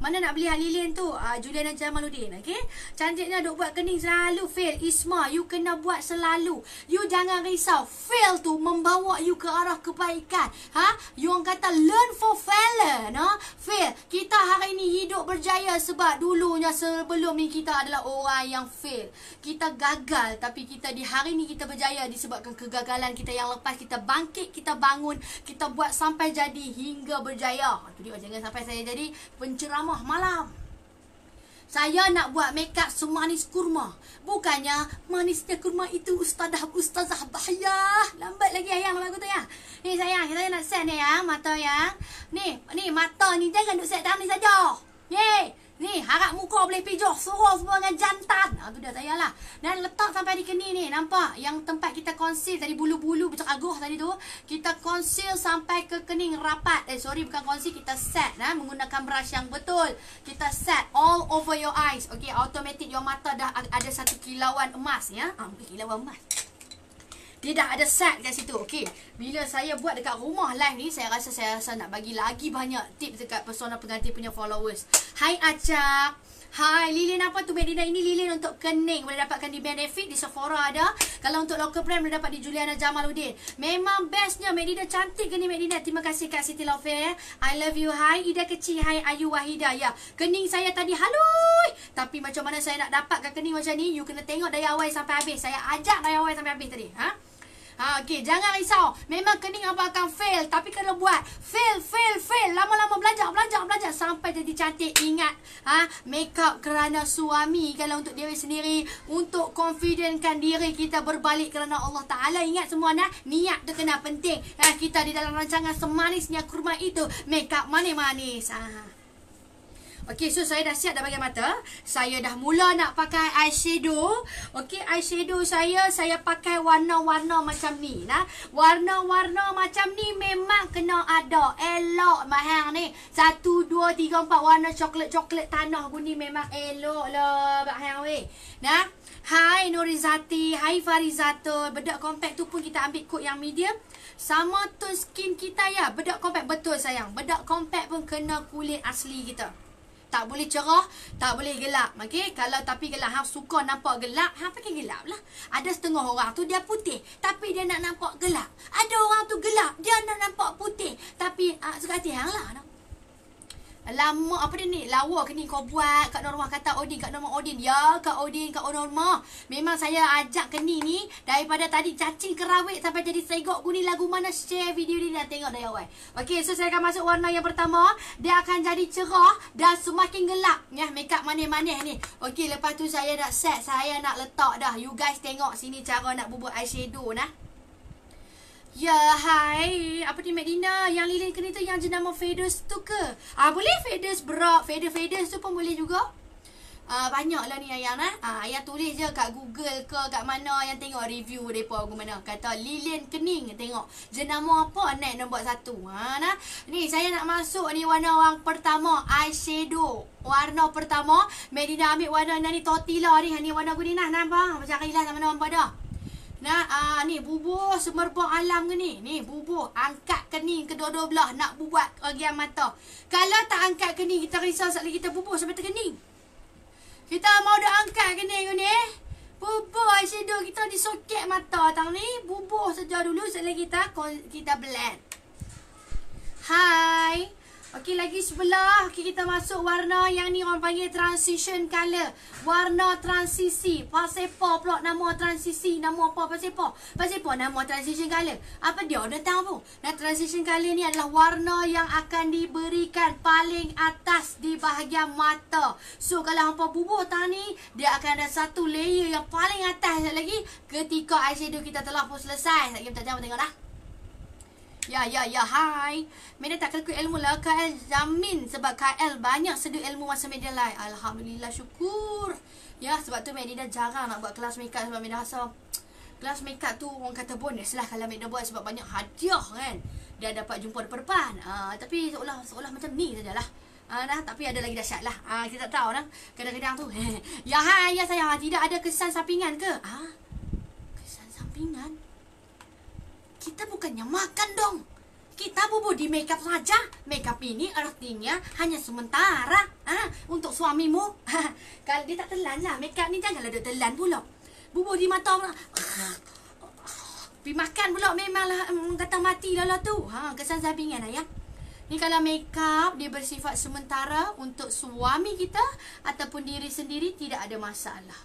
Mana nak beli Halilin tu? Uh, Juliana Jamaludin. Okay? Cantiknya duk buat kening selalu fail. Isma, you kena buat selalu. You jangan risau. Fail tu membawa you ke arah kebaikan. Ha? You orang kata learn for failure. No? Fail. Kita hari ni hidup berjaya sebab dulunya sebelum ni kita adalah orang yang fail. Kita gagal tapi kita di hari ni kita berjaya disebabkan kegagalan kita yang lepas. Kita bangkit, kita bangun, kita buat sampai jadi hingga berjaya. Itu dia, jangan sampai saya jadi penceramah malam. Saya nak buat makeup semanis kurma. Bukannya manisnya kurma itu ustazah ustazah bahaya. Lambat lagi ayang, lambat aku tu ya. Ni sayang, saya nak set ni ya, mata yang. Ni, ni mata ni jangan duk set dalam ni saja. Ni, ni harap muka boleh pijoh suruh semua dengan jantan. Ha, tu dah saya lah. Dan letak sampai di kening ni, nampak? Yang tempat kita conceal tadi bulu-bulu berceraguh tadi tu, kita conceal sampai ke kening rapat. Eh sorry, bukan conceal, kita set nah, menggunakan brush yang betul. Kita set all over your eyes. Okey, automatic your mata dah ada satu kilauan emas ya. Ah, bukan kilauan emas. Dia dah ada set kat situ. Okey. Bila saya buat dekat rumah live ni, saya rasa saya rasa nak bagi lagi banyak tips dekat Persona Pengantin punya followers. Hai Acap. Hai, lilin apa tu Medina ini? Lilin untuk kening boleh dapatkan di Benefit, di Sephora ada. Kalau untuk local brand boleh dapat di Juliana Jamaludin. Memang bestnya Medina, cantik kening Medina. Terima kasih Kak Siti Lofair. I love you. Hai Ida Kecil, hai Ayu Wahida. Ya, kening saya tadi halus. Tapi macam mana saya nak dapatkan kening macam ni? You kena tengok dari awal sampai habis. Saya ajak dari awal sampai habis tadi. Ha? Ha, okay, jangan risau. Memang kening abang akan fail. Tapi kena buat. Fail, fail, fail. Lama-lama belajar, belajar, belajar. Sampai jadi cantik. Ingat. Ha, make up kerana suami. Kalau untuk diri sendiri. Untuk confidentkan diri kita berbalik kerana Allah Ta'ala. Ingat semua nak. Niat tu kena penting. Ha, kita di dalam rancangan semanisnya kurma itu. Make up manis-manis. Ha. Okey, so saya dah siap dah bagian mata. Saya dah mula nak pakai eyeshadow. Okey, eyeshadow saya, saya pakai warna-warna macam ni. Nah, warna-warna macam ni memang kena ada. Elok mahang ni. Satu, dua, tiga, empat warna coklat-coklat tanah guni memang elok lah. Mahang weh. Nah, hai Norizati, hai Farizatul. Bedak compact tu pun kita ambil kod yang medium. Sama tone skin kita ya. Bedak compact betul sayang. Bedak compact pun kena kulit asli kita. Tak boleh cerah, tak boleh gelap. Okey, kalau tapi gelap, hang suka nampak gelap, hang pakai gelap lah. Ada setengah orang tu dia putih, tapi dia nak nampak gelap. Ada orang tu gelap, dia nak nampak putih. Tapi uh, suka hati hang lah. Lama, apa dia ni? Lawa ke ni kau buat? Kak Norma kata Odin, Kak Norma Odin. Ya, Kak Odin, Kak Norma. Memang saya ajak kening ni. Daripada tadi cacing kerawit sampai jadi segok guni lagu mana. Share video ni dan tengok dari awal. Okey, so saya akan masuk warna yang pertama. Dia akan jadi cerah dan semakin gelap. Ya, makeup manis-manis ni. Okey, lepas tu saya dah set. Saya nak letak dah. You guys tengok sini cara nak bubur eyeshadow nah. Ya, hai. Apa ni Medina? Yang lilin kena tu yang jenama faders tu ke? Ah, boleh faders bro. Fader-faders tu pun boleh juga. Ah, banyak lah ni ayang lah. Ah, ayang tulis je kat Google ke kat mana. Yang tengok review mereka ke mana. Kata lilin kening. Tengok jenama apa naik nombor satu. Ha, nah. Ni saya nak masuk ni warna pertama. Eyeshadow. Warna pertama. Medina ambil warna ni tortilla ni. Ni warna guni nah. Nampak? Macam Rila sama nampak dah. Nah, aa, ni bubuh semerbak alam ke ni? Ni bubuh angkat kening kedua-dua belah nak buat bahagian mata. Kalau tak angkat kening, kita risau sekali kita bubuh sampai terkening. Kita mau dah angkat kening ni. Bubuh eyeshadow kita di soket mata tang ni. Bubuh saja dulu sekali kita kita blend. Hai. Okey, lagi sebelah. Okey, kita masuk warna yang ni orang panggil transition colour. Warna transisi. Pasepo pula nama transisi. Nama apa pasepo? Pasepo nama transition colour. Apa dia? Dia tahu pun. Nah, transition colour ni adalah warna yang akan diberikan paling atas di bahagian mata. So, kalau hampa bubur tang ni, dia akan ada satu layer yang paling atas lagi ketika eyeshadow kita telah pun selesai. Sekejap tak jam tengok dah. Ya, ya, ya, hai. Medina tak kelakut ilmu lah. K L jamin sebab K L banyak seduh ilmu masa Medina live. Alhamdulillah, syukur. Ya, sebab tu Medina jarang nak buat kelas makeup sebab Medina rasa kelas makeup tu orang kata bonus lah kalau Medina buat sebab banyak hadiah kan. Dia dapat jumpa depan-depan. Uh, tapi seolah, seolah macam ni sajalah. Uh, nah, tapi ada lagi dahsyat lah. Uh, kita tak tahu lah. Kadang-kadang tu. Ya, hai, ya sayang. Tidak ada kesan sampingan ke? Ah, huh? Kesan sampingan? Kita bukannya makan dong. Kita aku body makeup saja. Makeup ini artinya hanya sementara, ah, untuk suamimu. Kalau dia tak telan lah makeup ni, janganlah dia telan pula. Bubur di mata pula. Pergi makan pula, memanglah kata mati lala tu. Ha, kesan zabingan ayah. Ni kalau makeup dia bersifat sementara untuk suami kita ataupun diri sendiri, tidak ada masalah.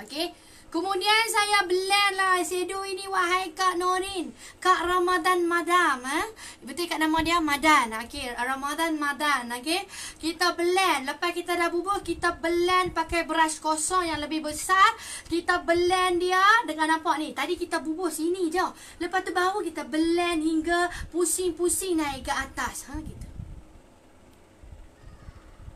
Okey. Kemudian saya blend lah shadow ini wahai Kak Norin, Kak Ramadan Madam, eh? Betul kat nama dia Madan. Okey, Ramadan Madan. Okey. Kita blend. Lepas kita dah bubur, kita blend pakai brush kosong yang lebih besar. Kita blend dia dengan nampak ni. Tadi kita bubur sini je. Lepas tu baru kita blend hingga pusing-pusing naik ke atas. Ha gitu.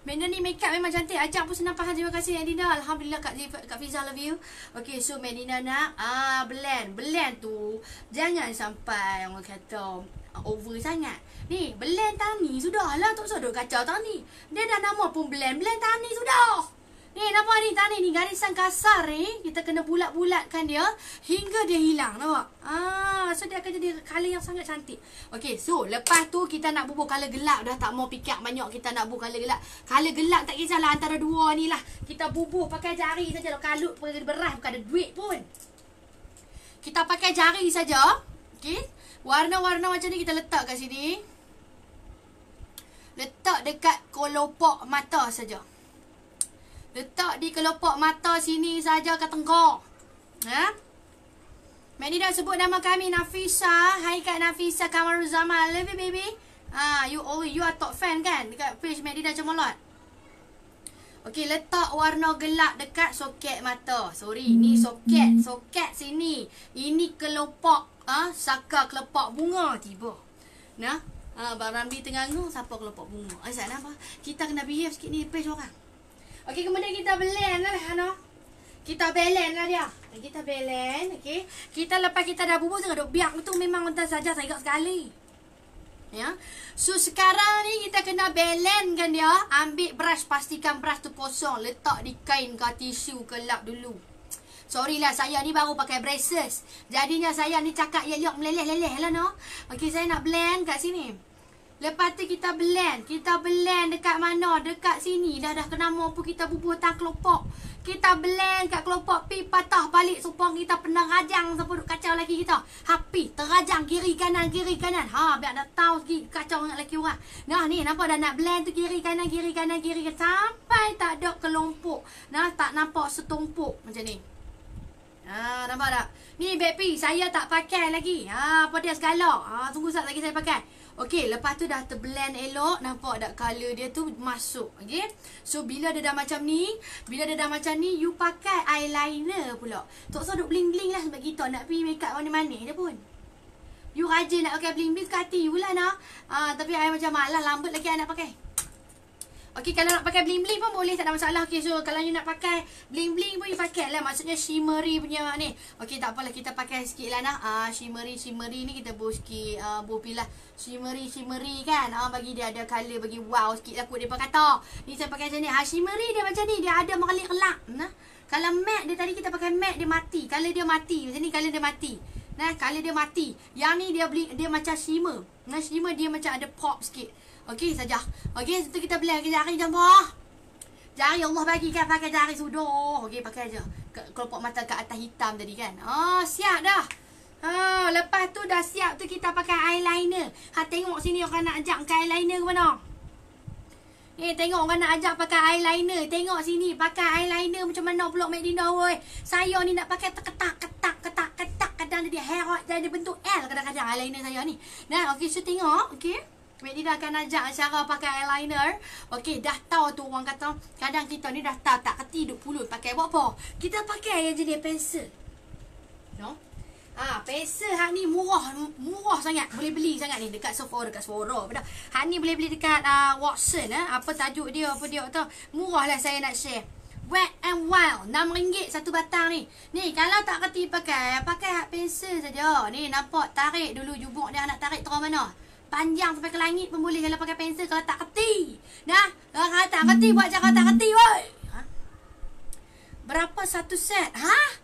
Benda ni makeup memang cantik. Ajak pun senang faham. Terima kasih Medina. Alhamdulillah Kak, Kak Fiza, love you. Okay, so Medina nak ah, blend. Blend tu jangan sampai orang kata over sangat. Ni blend tani sudah lah. Tak usah duk kacau tani. Dia dah nama pun blend. Blend tani sudah. Ni nampak ni tani ni garisan kasar ni. Kita kena bulat-bulatkan dia hingga dia hilang. Nampak? Ah, so dia akan jadi colour yang sangat cantik. Okay, so lepas tu kita nak bubur colour gelap. Dah tak mau pikir banyak, kita nak bubur colour gelap. Colour gelap tak kisahlah, antara dua ni lah. Kita bubur pakai jari saja. Kalau beras bukan ada duit pun, kita pakai jari saja. Okay, warna-warna macam ni kita letak kat sini. Letak dekat kelopak mata saja. Letak di kelopak mata sini saja ke tengkuk. Ya, ha? Medina sebut nama kami Nafisa. Hai Kak Nafisa Kamaruzama, I love you baby. Ah, you oh, you are top fan kan dekat page Medina Jamaludin. Okey, letak warna gelap dekat soket mata. Sorry, ni soket, soket sini. Ini kelopak ah, saka kelopak bunga tiba. Nah, ah, Abang Ramli tengah ngau siapa kelopak bunga. Asal apa? Kita kena behave sikit ni page orang. Okey, kemudian kita blend lah hano. Kita balance lah dia. Kita balance. Okay. Kita lepas kita dah bubur tengok duk biak tu memang entah saja saya sekali. Ya. So sekarang ni kita kena balance kan dia. Ambil brush, pastikan brush tu kosong. Letak di kain ke tisu ke lap dulu. Sorry lah, saya ni baru pakai braces. Jadinya saya ni cakap yelok meleleh-leleh lah no. Okay, saya nak blend kat sini. Lepas tu kita blend. Kita blend dekat mana? Dekat sini. Dah dah kena mau pun kita bubur tak kelopak. Kita blend kat kelopak pi patah balik supaya kita pernah rajang sampai duk kacau lelaki kita. Hapi terajang kiri kanan kiri kanan. Ha, biar dah tahu sikit kacau dengan lelaki orang. Nah ni nampak dah nak blend tu kiri kanan kiri kanan kiri kanan sampai tak ada kelompok. Nah tak nampak setumpuk macam ni. Ha, nampak tak? Ni baby saya tak pakai lagi. Ha, apa dia segala. Ha, tunggu sat lagi saya pakai. Okey, lepas tu dah terblend elok. Nampak tak colour dia tu masuk. Okey. So, bila dia dah macam ni, bila dia dah macam ni, you pakai eyeliner pula. Tak usah duk bling-bling lah sebab kita nak pergi makeup warna-warni dia pun. You rajin nak pakai bling-bling ke hati you lah nak. Uh, tapi I macam malah lambat lagi I nak pakai. Okey, kalau nak pakai bling-bling pun boleh, tak ada masalah. Okey, so kalau you nak pakai bling-bling pun you pakai lah. Maksudnya shimmery punya ni. Okey, tak apalah kita pakai sikit lah nak. Uh, shimmery-shimmery ni kita buat sikit. Uh, bupi lah. Shimmery-shimmery kan, ah, bagi dia ada colour, bagi wow sikit lah kot mereka kata. Ni saya pakai macam ni, ha, shimmery dia macam ni, dia ada merlek-lek. Nah, kalau matte dia tadi kita pakai matte dia mati, colour dia mati, macam ni colour dia mati. Nah, colour dia mati. Yang ni dia beli, dia macam shimmer. Nah, shimmer dia macam ada pop sikit. Okey saja. Okey, setelah kita blend pakai jari jambah. Jari Allah bagikan pakai jari sudah. Okey, pakai aja. Kelopak mata kat atas hitam tadi kan. Oh, siap dah. Ha, lepas tu dah siap tu kita pakai eyeliner. Ha, tengok sini orang nak ajak pakai eyeliner ke mana. Eh, tengok orang nak ajak pakai eyeliner. Tengok sini pakai eyeliner macam mana pulak Medina woi. Saya ni nak pakai ketak ketak ketak ketak kadang dia herot jadi bentuk L kadang-kadang eyeliner saya ni. Nah, okey so tengok, okey. Medina akan ajak cara pakai eyeliner. Okey, dah tahu tu orang kata kadang kita ni dah tahu tak kerti duk pulut pakai buat apa. Kita pakai je dia pensel. No? Ah, ha, pensel hak ni murah, murah sangat. Boleh beli sangat ni dekat Sephora, dekat Sephora apa dah. Hak ni boleh beli dekat uh, Watson eh. Apa tajuk dia apa dia tak tahu. Murahlah saya nak share. Wet n Wild, enam ringgit satu batang ni. Ni kalau tak kerti pakai, pakai hak pensel saja. Ni nampak tarik dulu jubuk dia nak tarik terus mana. Panjang sampai ke langit pun boleh kalau pakai pensel kalau tak kerti. Nah, kalau tak kerti buat cara tak kerti woi. Ha? Berapa satu set? Ha?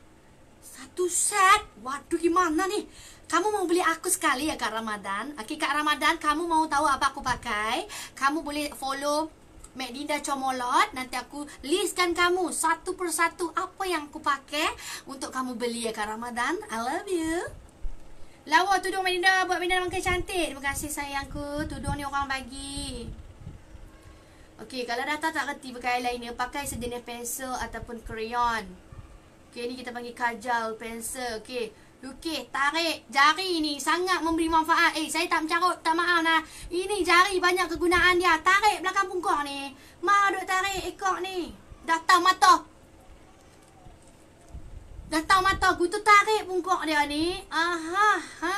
Satu set? Waduh, gimana ni? Kamu mau beli aku sekali ya Kak Ramadan. Oke Kak Ramadan, kamu mau tahu apa aku pakai? Kamu boleh follow Medina Comolot, nanti aku listkan kamu satu persatu apa yang aku pakai untuk kamu beli ya Kak Ramadan. I love you. Lawa tudung Medina buat Medina makin cantik. Terima kasih sayangku, tudung ni orang bagi. Okey, kalau dah tak reti pakai eyeliner, pakai sejenis pensel ataupun crayon. Okey, ni kita panggil kajal pensel. Okey, lukis, tarik, jari ni sangat memberi manfaat. Eh, saya tak mencarut, tak maaf lah. Ini jari banyak kegunaan dia. Tarik belakang punggung ni. Mak duk tarik ekor ni. Dah tahu mata. Dah tahu mata, aku tu tarik punggung dia ni. Aha, ha,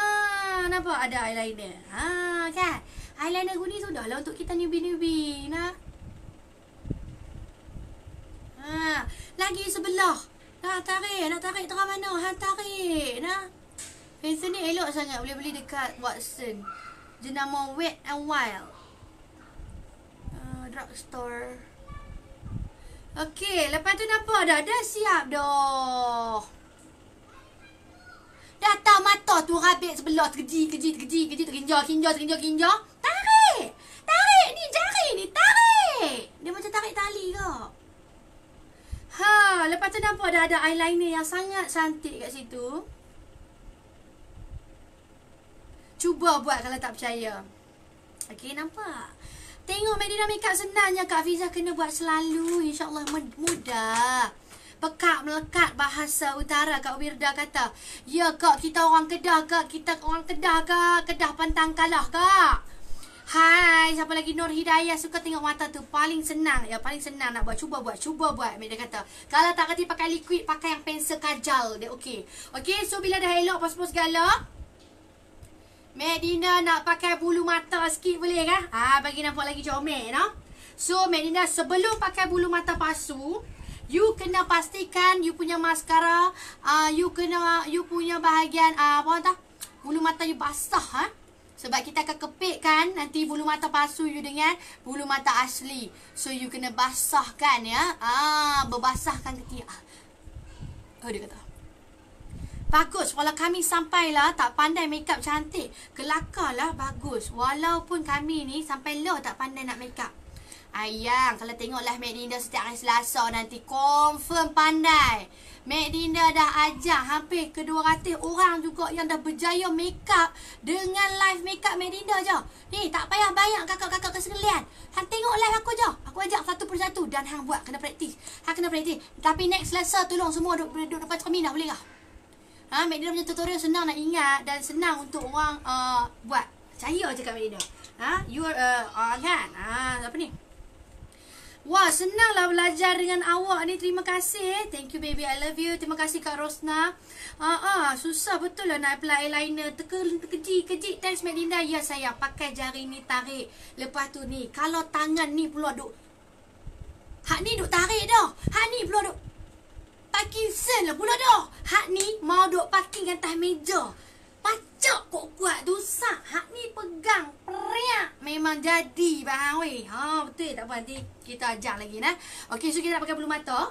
nampak ada eyeliner. Ha, kan? Eyeliner guni sudah lah untuk kita newbie-newbie nak. Ha, lagi sebelah. Nak tarik, nak tarik terang mana? Ha, tarik nak. Pensel ni elok sangat, boleh beli dekat Watson. Jenama Wet n Wild, uh, drugstore. Okey, lepas tu nampak dah? Dah siap dah. Dah tahu mata tu rabik sebelah terkeji, keji, terkeji, keji, terkinjau, kinjau, terkinjau, kinjau. Tarik! Tarik ni, jari ni, tarik! Dia macam tarik tali kak. Ha, lepas tu nampak dah ada eyeliner yang sangat cantik kat situ. Cuba buat kalau tak percaya. Okey, nampak. Tengok Medina Makeup senangnya Kak Fiza kena buat selalu. InsyaAllah mudah. Pekak melekat bahasa utara Kak Wirda kata. Ya Kak, kita orang Kedah Kak. Kita orang Kedah Kak. Kedah pantang kalah Kak. Hai, siapa lagi? Nur Hidayah suka tengok mata tu. Paling senang, ya paling senang nak buat. Cuba buat, cuba buat. Dia kata, kalau tak reti pakai liquid, pakai yang pensel kajal. Dia okey. Okey, so bila dah elok pas-pas segala, Medina nak pakai bulu mata sikit boleh kah? Ah, bagi nampak lagi comel, no? So, Medina sebelum pakai bulu mata palsu, you kena pastikan you punya maskara, uh, you kena you punya bahagian uh, apa tak? Bulu mata you basah ha? Sebab kita akan kepitkan nanti bulu mata palsu you dengan bulu mata asli. So, you kena basahkan ya. Ah, berbasahkan ketiak. Oh, dia kata. Bagus. Walau kami sampailah tak pandai makeup cantik. Kelakarlah bagus. Walaupun kami ni sampailah tak pandai nak makeup. Ayang, kalau tengoklah Medina setiap hari Selasa nanti confirm pandai. Medina dah ajar hampir ke dua ratus orang juga yang dah berjaya makeup dengan live makeup Medina je. Ni tak payah banyak kakak-kakak kesekalian. Hang tengok live aku je. Aku ajak satu persatu dan hang buat kena praktis. Hang kena praktis. Tapi next Selasa tolong semua duduk, duduk depan cermin boleh tak? Ha, Medina punya tutorial senang nak ingat dan senang untuk orang uh, buat. Percaya je kat Medina. Ha, you are uh, kan. Ha, apa ni? Wah, senanglah belajar dengan awak ni. Terima kasih. Thank you baby, I love you. Terima kasih Kak Rosna. Ah, ah, susah betul lah nak apply eyeliner. Terkeji-keji. Thanks Medina. Ya sayang, pakai jari ni tarik. Lepas tu ni, kalau tangan ni pula duk hak ni duk tarik dah. Hak ni pula duk parking sen lah pula dah. Hak ni mau duk parking atas meja. Pacak kok kuat dosak. Hak ni pegang periak. Memang jadi bahang weh. Ha, betul tak apa, nanti kita ajar lagi nah. Okey, so kita nak pakai bulu mata.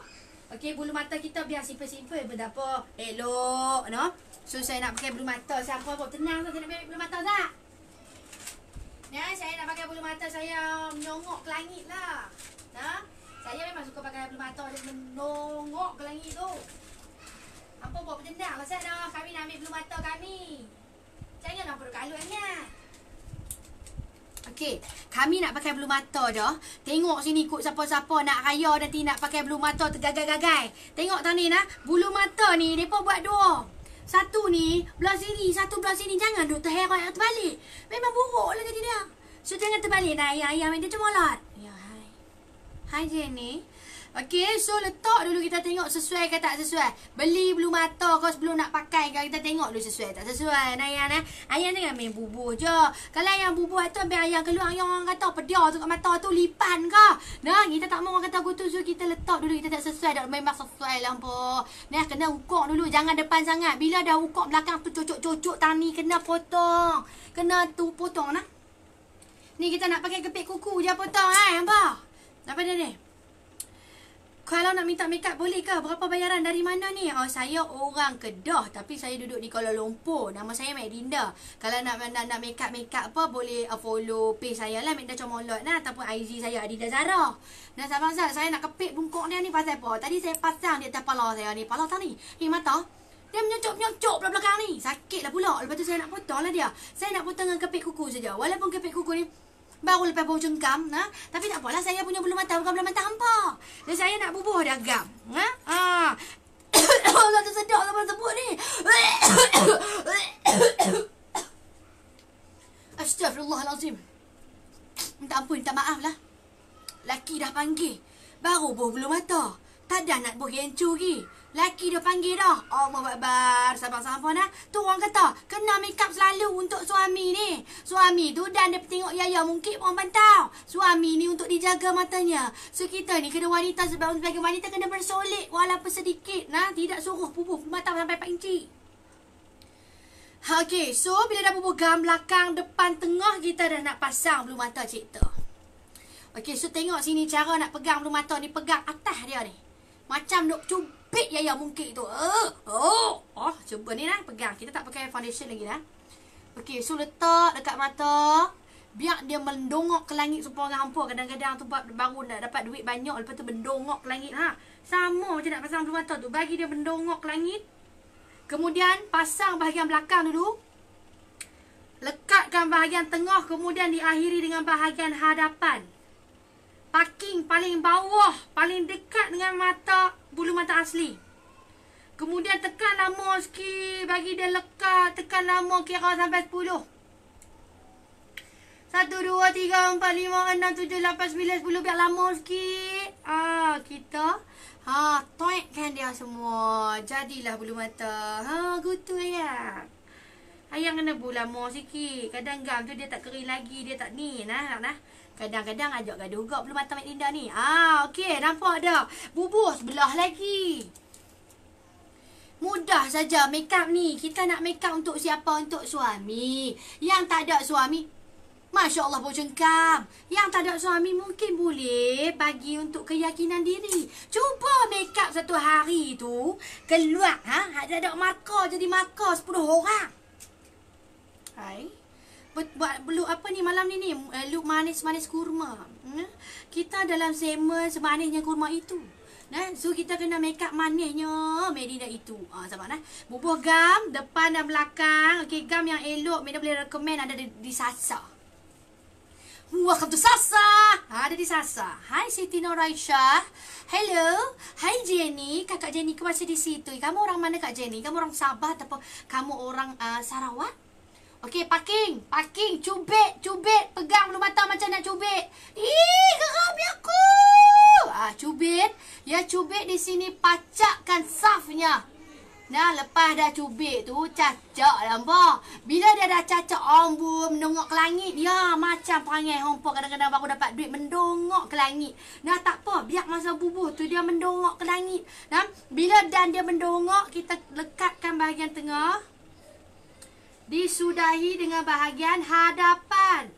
Okey, bulu mata kita biar simple-simple berdapa. Elok noh. So saya nak pakai bulu mata. Siapa apa tenang tak saya nak pakai bulu mata tak? Nah, saya nak pakai bulu mata saya menyongok ke langit lah. Nah, saya memang suka pakai bulu mata dia menyongok ke langit tu. Apa buat bertendang pasal dah. Kami nak ambil bulu mata kami. Janganlah perut kalut sangat. Okey, kami nak pakai bulu mata dah. Tengok sini ikut siapa-siapa nak raya nanti nak pakai bulu mata tergagai-gagai. Tengok tadi nah, bulu mata ni depa buat dua. Satu ni belah sini, satu belah sini. Jangan duk terherak yang terbalik. Memang buruklah jadi dia. So jangan terbalik nah ayam-ayam dia cemolot. Ya hai. Hai Jenny. Okey, so letak dulu kita tengok sesuai ke tak sesuai. Beli bulu mata kau sebelum nak pakai kau kita tengok dulu sesuai tak sesuai. Nah, ayang nah. Ayang jangan main bubuh je. Kalau ayang bubuh tu biar ayang keluar ayang orang kata pedia tu kat mata tu lipan ke. Nah, kita tak mau orang kata gitu. So kita letak dulu kita tak sesuai dak memang sesuai lah ampo. Nah, kena ukur dulu jangan depan sangat. Bila dah ukur belakang tu cocok-cocok tani kena potong. Kena tu potong nah. Ni kita nak pakai kepit kuku je potong eh, hangpa. Apa dia ni? Kalau nak minta makeup boleh ke? Berapa bayaran? Dari mana ni? Oh, saya orang Kedah tapi saya duduk di Kuala Lumpur. Nama saya Medina. Kalau nak nak, nak makeup makeup apa boleh uh, follow page saya lah, Medina Comolot lah, ataupun I G saya Adida Zara. Dan Abang Zal, saya nak kepit bungkuk dia ni pasal apa? Tadi saya pasang di atas pala saya ni. Pala tak ni? Ni mata. Dia menyocok-nyocok pula belakang ni. Sakitlah pula. Lepas tu saya nak potong lah dia. Saya nak potong dengan kepit kuku saja. Walaupun kepit kuku ni baru lepas bau cengkam, ha? Tapi tak apalah, saya punya bulu mata bukan bulu mata hampa. Dan saya nak bubuh dah gam, ha? Ah. Orang tu sedap sampai sebut ni. Astaghfirullahalazim. Minta ampun, minta maaf lah. Laki dah panggil, baru bubuh bulu mata. Tak dah nak bubuh gencu lagi. Laki dia panggil dah. Allah Akbar. Sabar-sabar nak. Tu orang kata, kena make up selalu untuk suami ni. Suami tu dan dia tengok yaya mungkin orang pantau. Suami ni untuk dijaga matanya. So kita ni kena wanita, sebab sebagai wanita kena bersolek walaupun sedikit. Nah, tidak suruh pupuh mata sampai empat inci. Okay, so bila dah pupuh gam belakang, depan, tengah, kita dah nak pasang bulu mata cipta. Okay, so tengok sini cara nak pegang bulu mata ni. Pegang atas dia ni. Macam duk cuba. Pek yaya mungkik tu. Oh, oh, oh, cuba ni lah pegang. Kita tak pakai foundation lagi dah. Okey, so letak dekat mata. Biar dia mendongok ke langit supaya orang hampa. Kadang-kadang tu baru nak dapat duit banyak, lepas tu mendongok ke langit. Ha, sama macam nak pasang bulu mata tu. Bagi dia mendongok ke langit. Kemudian pasang bahagian belakang dulu. Lekatkan bahagian tengah, kemudian diakhiri dengan bahagian hadapan. Parking paling bawah, paling dekat dengan mata, bulu mata asli. Kemudian tekan lama sikit, bagi dia lekat, tekan lama kira sampai sepuluh. Satu, dua, tiga, empat, lima, enam, tujuh, lapan, sembilan, sepuluh, biar lama sikit. Ah, kita ha, toekkan dia semua. Jadilah bulu mata. Ha, gitu ya. Ayang kena bulu lama sikit. Kadang gam tu dia tak kering lagi, dia tak ni, nah, nak, nah. Kadang-kadang ajak gaduh juga belum mata Mak Linda ni. Ah, okey, nampak dah. Bubuh sebelah lagi. Mudah saja makeup ni. Kita nak makeup untuk siapa? Untuk suami. Yang tak ada suami, Masya Allah bau cengkam. Yang tak ada suami mungkin boleh bagi untuk keyakinan diri. Cuba makeup satu hari tu keluar, ha? Ada ada markah, jadi markah sepuluh orang. Hai. Buat look apa ni malam ni ni? Look manis-manis kurma. Hmm? Kita dalam sema semanisnya kurma itu. Nah, so kita kena make up manisnya Medina itu. Ah, sabar nah. Bubuh gam depan dan belakang. Okey, gam yang elok Medina boleh recommend ada di, di Sasa. Welcome to Sasa. Ada di Sasa. Hai Siti Noraisha. Hello. Hai Jenny. Kakak Jenny ke masih di situ? Kamu orang mana Kak Jenny? Kamu orang Sabah atau kamu orang uh, Sarawak? Okey, parking. Parking. Cubit. Cubit. Pegang bulu mata macam nak cubit. Ih, geramnya aku. Ah, cubit. Ya, cubit di sini. Pacakkan safnya. Nah, lepas dah cubit tu, cacak nampak. Bila dia dah cacak, ombu mendongok ke langit. Ya, macam perangai hompo kadang-kadang baru dapat duit mendongok ke langit. Nah, tak apa. Biar masa bubuh tu dia mendongok ke langit. Nah, bila dan dia mendongok, kita lekatkan bahagian tengah. Disudahi dengan bahagian hadapan.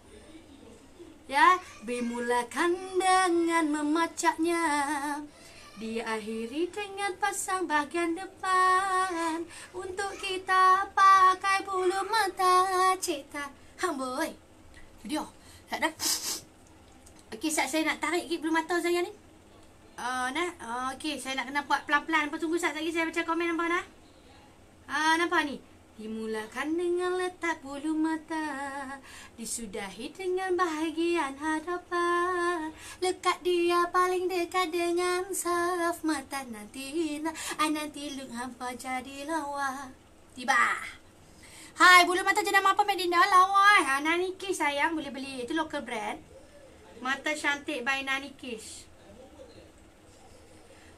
Ya, dimulakan dengan memacaknya. Diakhiri dengan pasang bahagian depan. Untuk kita pakai bulu mata cipta. Hang boy. Dia. Tak dah. Okey, saya nak tarik gigi bulu mata saya ni. Uh, nah, uh, okey, saya nak kena buat pelan-pelan. Tunggu sat lagi saya baca komen nampak nah. Ah, uh, nampak ni. Dimulakan dengan letak bulu mata, disudahi dengan bahagian hadapan. Lekat dia paling dekat dengan saf mata. Nanti nanti luk hampa jadi lawa. Tiba. Hai, bulu mata jenama apa Medina? Lawa ha, Nany Kiss sayang, boleh beli. Itu local brand. Mata Cantik by Nany Kiss.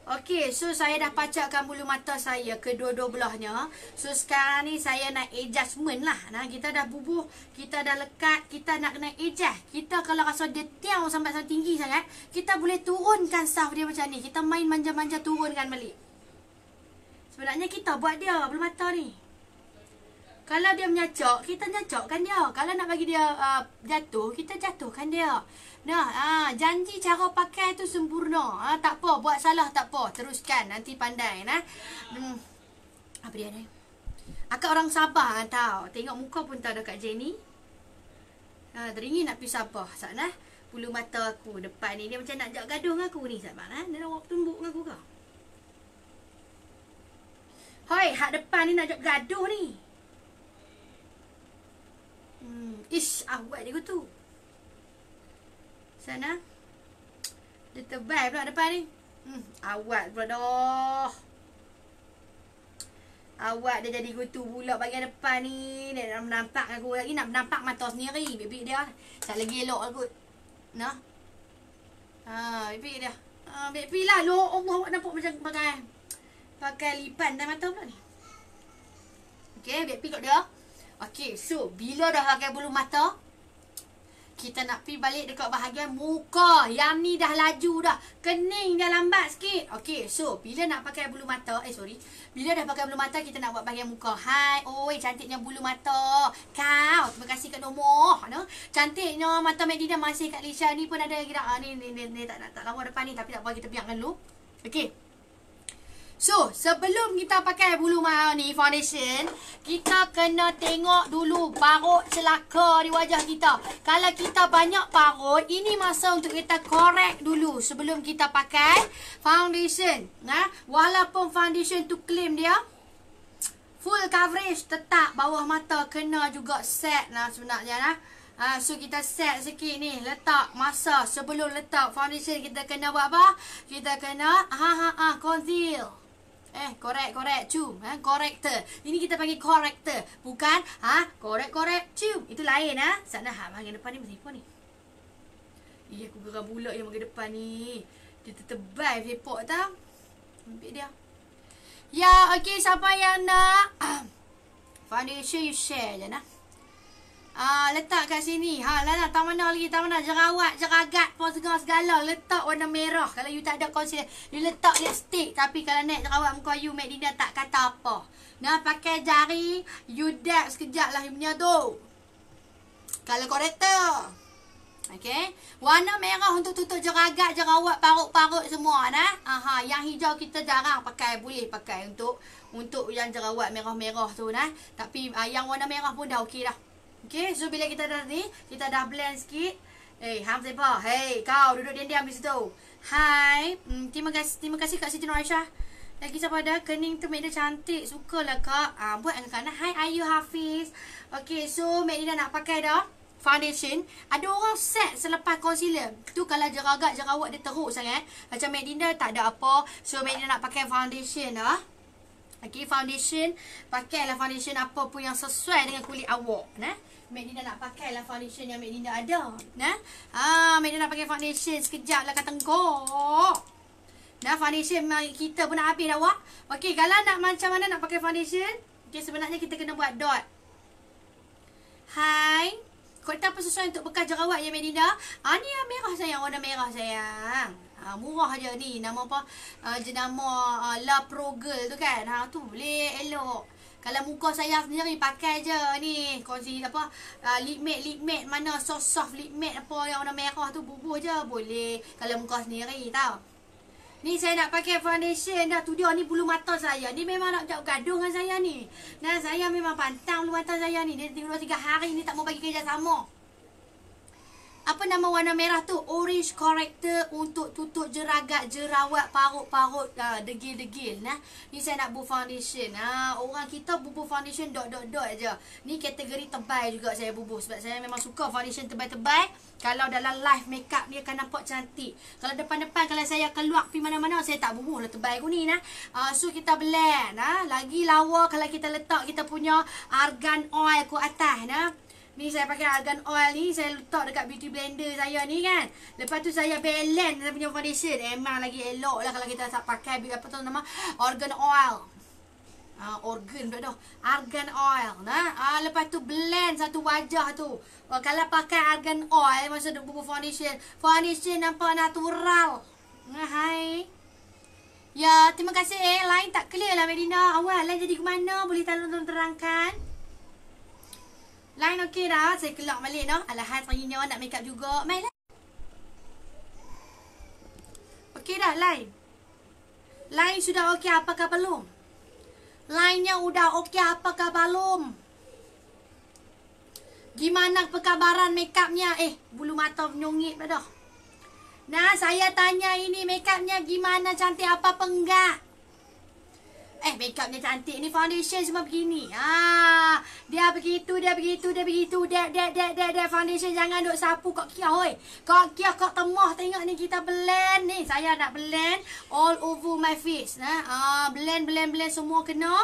Okey, so saya dah pacakkan bulu mata saya kedua-dua belahnya. So sekarang ni saya nak adjustment lah. Nah, kita dah bubuh, kita dah lekat, kita nak kena adjust. Kita kalau rasa dia tiang sampai sangat tinggi sangat, kita boleh turunkan saf dia macam ni. Kita main manja-manja turunkan balik. Sebenarnya kita buat dia bulu mata ni. Kalau dia menyacok, kita nyacokkan dia. Kalau nak bagi dia uh, jatuh, kita jatuhkan dia. Nah, uh, janji cara pakai tu sempurna. Uh, tak apa, buat salah tak apa. Teruskan, nanti pandai. Nah. Hmm. Apa dia ni? Akak orang Sabah tau. Tengok muka pun tahu dekat Jenny. Uh, teringin nak pergi Sabah. Sana bulu mata aku depan ni. Dia macam nak jak gaduh dengan aku ni. Sabah, nah. Dia nak tumbuk dengan aku kau. Hoi, hak depan ni nak jak gaduh ni. Hmm, ish, awak dia tu. Sana. Dia terbaik pula depan ni. Hmm, awak pula dah. Awak dia jadi gutu pula bagian depan ni. Dia nak menampak aku lagi. Nak menampak mata sendiri. Bibik dia. Tak lagi elok aku. Nah. Haa, bibik dia. Haa, bibik lah. Loh, Allah awak nampak macam pakai. Pakai lipan dan mata pula ni. Okay, bibik kat dia. Okey, so bila dah bahagian bulu mata, kita nak pergi balik dekat bahagian muka. Yang ni dah laju dah. Kening dah lambat sikit. Okey, so bila nak pakai bulu mata, eh sorry. Bila dah pakai bulu mata, kita nak buat bahagian muka. Hai, oi cantiknya bulu mata. Kau, terima kasih kat nomor. No? Cantiknya mata Medina masih kat Lisha ni pun ada lagi dah. Ah, ni, ni, ni, ni tak, tak, tak lama depan ni, tapi tak apa, kita biarkan dulu. Okey. So, sebelum kita pakai bulu mata ni foundation, kita kena tengok dulu parut celaka di wajah kita. Kalau kita banyak parut, ini masa untuk kita correct dulu sebelum kita pakai foundation. Nah, walaupun foundation tu claim dia full coverage, tetap bawah mata kena juga set lah sebenarnya lah. Ha, so kita set sikit ni. Letak masa sebelum letak foundation, kita kena buat apa? Kita kena ha ha ha conceal. Eh, korek, korek, cium. Ha, corrector. Ini kita panggil corrector. Bukan, ha, korek, korek, cium. Itu lain, ha. Sana, ha, bahagian depan ni macam apa ni? Eh, aku geram pula yang bahagian depan ni. Dia tertebal sepok tau. Ambil dia. Ya, okey. Siapa yang nak foundation, you share je, nah. Ah, letak kat sini. Ha, lah lah. Tak mana lagi. Tak mana. Jerawat, jeragat, pun segala-segala. Letak warna merah. Kalau you tak ada concealer, you letak lipstick. Tapi kalau naik jerawat muka you, Medina tak kata apa. Nah, pakai jari. You dab sekejap lah you punya tu. Kalau corrector. Okay. Warna merah untuk tutup jeragat, jerawat, parut-parut semua. Nah. Aha, yang hijau kita jarang pakai. Boleh pakai untuk untuk yang jerawat merah-merah tu. Nah. Tapi uh, yang warna merah pun dah okey dah. Okay, so bila kita dah ni, kita dah blend sikit. Eh, hang siapa? Hey, kau duduk diam-diam di situ. Hai, hmm, terima kasih terima kasih Kak Siti Aisyah. Lagi siapa ada? Kening tu Medina cantik. Sukalah Kak. Ah, buat angkat. Hai Ayu Hafiz. Okay, so Medina nak pakai dah foundation. Ada orang set selepas concealer. Tu kalau jeragat jerawat dia teruk sangat. Macam Medina tak ada apa. So Medina nak pakai foundation dah. Okay, foundation. Pakailah foundation apa pun yang sesuai dengan kulit awak. Nah. Medina nak pakailah foundation yang Medina ada. Nah, ha, Medina nak pakai foundation sekejap lah kat tengkuk. Nah, foundation kita pun nak habis dah awak. Okey, kalau nak macam mana nak pakai foundation? Okey, sebenarnya kita kena buat dot. Hai. Kotak apa sesuai untuk bekas jerawat ya Medina? Ah, ni yang merah sayang, warna merah sayang. Ha, murah je ni. Nama apa? Uh, jenama uh, Love Pro Girl tu kan. Ha, tu boleh elok. Kalau muka saya sendiri pakai je ni concealer apa uh, lip matte lip matte mana soft soft lip matte apa yang warna merah tu bubuh je boleh kalau muka sendiri tau. Ni saya nak pakai foundation dah tu dia ni bulu mata saya. Ni memang nak jauh gaduh dengan saya ni. Dan saya memang pantang bulu mata saya ni. Dia tidur tiga hari ni tak mau bagi kerja sama. Apa nama warna merah tu? Orange corrector untuk tutup jeragat, jerawat, parut-parut, uh, degil-degil. Nah, ni saya nak buat foundation. Ha, orang kita bubuh foundation dot-dot-dot je. Ni kategori tebal juga saya bubuh. Sebab saya memang suka foundation tebal-tebal. Kalau dalam live makeup ni akan nampak cantik. Kalau depan-depan, kalau saya keluar pergi mana-mana, saya tak bubuh lah tebal aku ni. Nah. Uh, so, kita blend. Nah. Lagi lawa kalau kita letak kita punya argan oil ke atas. Nah. Ni saya pakai argan oil ni. Saya letak dekat beauty blender saya ni kan. Lepas tu saya balance saya punya foundation. Memang lagi elok lah kalau kita tak pakai apa tu nama argan oil. Uh, organ pula dah. Argan oil. Nah. Uh, lepas tu blend satu wajah tu. Uh, kalau pakai argan oil masa duk bubuh foundation. Foundation nampak natural. Uh, hai. Ya, terima kasih. Eh. Line tak clear lah Medina. Awal line jadi ke mana? Boleh tolong terangkan? Line okey dah. Saya keluar balik dah. Alahan sebenarnya nak makeup juga. Mai lah. Okey dah line. Line sudah okey apakah belum? Line-nya sudah okey apakah belum? Gimana perkabaran makeupnya? Eh, bulu mata menyongit dah. Nah, saya tanya ini makeupnya gimana? Cantik apa penggak? Eh, makeupnya cantik ni, foundation semua begini. Ah, dia begitu, dia begitu, dia begitu. Dek, dek, dek, dek, dek. Foundation jangan duk sapu kok kia, hoi. Kok kia, kok temuh. Tengok ni kita blend ni. Saya nak blend all over my face. Nah, ah, blend, blend, blend semua kena.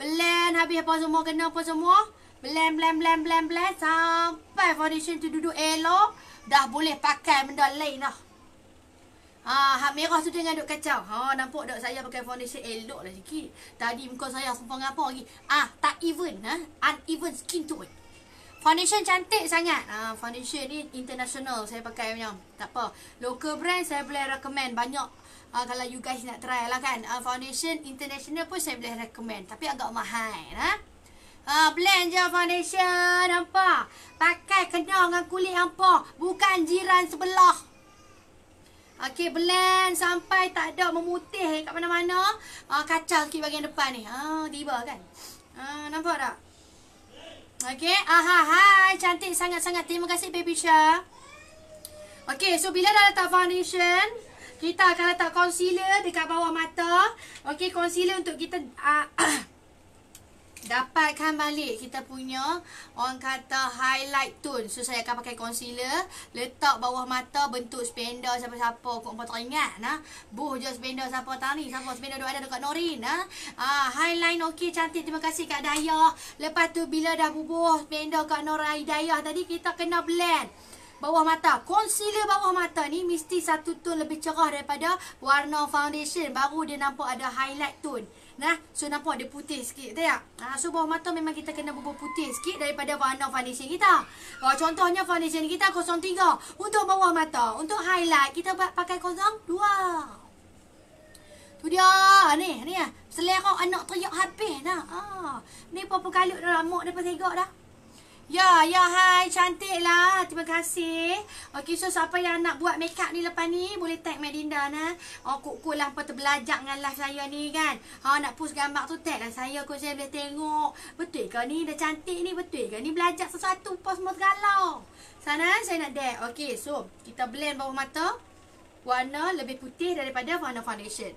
Blend habis apa semua kena apa semua. Blend, blend, blend, blend, blend. Sampai foundation tu duduk elok. Dah boleh pakai benda lain lah. Ah, hak merah tu jangan duk kacau. Ha, nampak tak saya pakai foundation elok lah sikit. Tadi muka saya sumpah ngapa lagi. Ah, tak even ha? Uneven skin tone. Foundation cantik sangat. Ah, foundation ni international saya pakai punya. Tak apa. Local brand saya boleh recommend banyak. Ah, kalau you guys nak try lah kan. Ah, foundation international pun saya boleh recommend. Tapi agak mahal ha? Ah, blend je foundation nampak. Pakai kena dengan kulit hampa, bukan jiran sebelah. Okey, blend sampai tak ada memutih kat mana-mana. Ah, kacau sikit bahagian depan ni. Ah, tiba kan. Ah, nampak tak? Okey, aha, hai, cantik sangat-sangat. Terima kasih baby Syah. Okey, so bila dah letak foundation, kita akan letak concealer dekat bawah mata. Okey, concealer untuk kita uh, dapatkan balik kita punya orang kata highlight tone. So saya akan pakai concealer, letak bawah mata bentuk spender siapa-siapa kau pun tak ingat nah. Buh je spender siapa tak ni, siapa spender duk ada dekat Norin nah. Ah, highlight okey cantik, terima kasih Kak Dayah. Lepas tu bila dah bubuh spender Kak Nora Hidayah tadi, kita kena blend bawah mata. Concealer bawah mata ni mesti satu tone lebih cerah daripada warna foundation, baru dia nampak ada highlight tone. Nah, so nampak dia putih sikit, tak? Nah, so bawah mata memang kita kena bubur putih sikit daripada warna foundation kita. Oh, contohnya foundation kita kosong tiga untuk bawah mata. Untuk highlight kita buat pakai kosong dua. Tu dia ni, ni ah. Selera anak teriak habis dah. Ah, ni apa kalut dah ramak depa segak dah. Ya, ya, hai, cantik lah. Terima kasih. Okey, so siapa yang nak buat makeup ni lepas ni, boleh tag Medinda nah. Oh, kok-kok lah apa terbelajak dengan live saya ni kan. Ha, nak post gambar tu tag lah saya, kok saya boleh tengok. Betul ke ni? Dah cantik ni, betul ke ni? Belajar sesuatu, post semua tergalau. Sana, saya nak tag. Okey, so kita blend bawah mata. Warna lebih putih daripada warna foundation.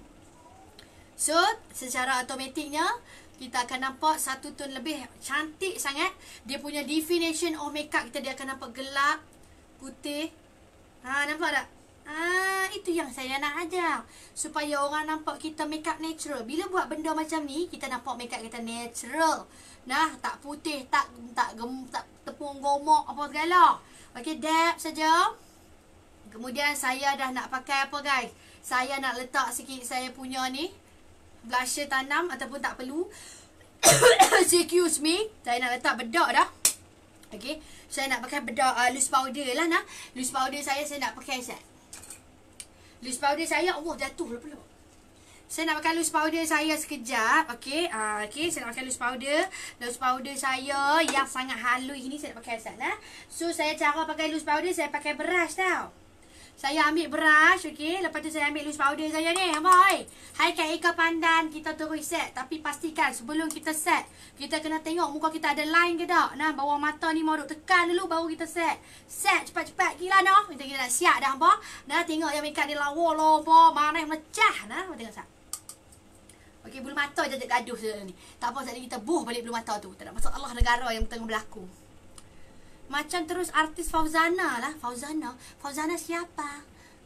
So, secara automatiknya, kita akan nampak satu tone lebih cantik sangat. Dia punya definition of makeup kita, dia akan nampak gelap, putih. Ha, nampak tak? Ha, itu yang saya nak ajar. Supaya orang nampak kita makeup natural. Bila buat benda macam ni, kita nampak makeup kita natural. Nah, tak putih, tak tak gem, tak tepung gomok apa segala. Okey, dab saja. Kemudian saya dah nak pakai apa guys? Saya nak letak sikit saya punya ni blusher tanam ataupun tak perlu. Excuse me. Saya nak letak bedak dah. Okay. Saya nak pakai bedak uh, loose powder lah nak. Loose powder saya, saya nak pakai set. Loose powder saya, Allah jatuh lah pula. Saya nak pakai loose powder saya sekejap. Okay. Uh, okay. Saya nak pakai loose powder. Loose powder saya yang sangat halus ni saya nak pakai set lah. So, saya cara pakai loose powder, saya pakai brush tau. Saya ambil brush, okey. Lepas tu saya ambil loose powder saya ni. Amoi. Hai Kak Eka Pandan, kita terus set. Tapi pastikan sebelum kita set, kita kena tengok muka kita ada line ke tak. Nah, bawah mata ni mau duk tekan dulu baru kita set. Set cepat-cepat gila noh. Kita kena nak siap dah apa. Nah, tengok yang makeup ni lawa lobo, marah mecah nah. Tengok sat. Okey, bulu mata je gaduh sekarang ni. Tak apa, sekali kita buh balik bulu mata tu. Tak ada masalah negara yang tengah berlaku. Macam terus artis Fauzana lah. Fauzana. Fauzana siapa?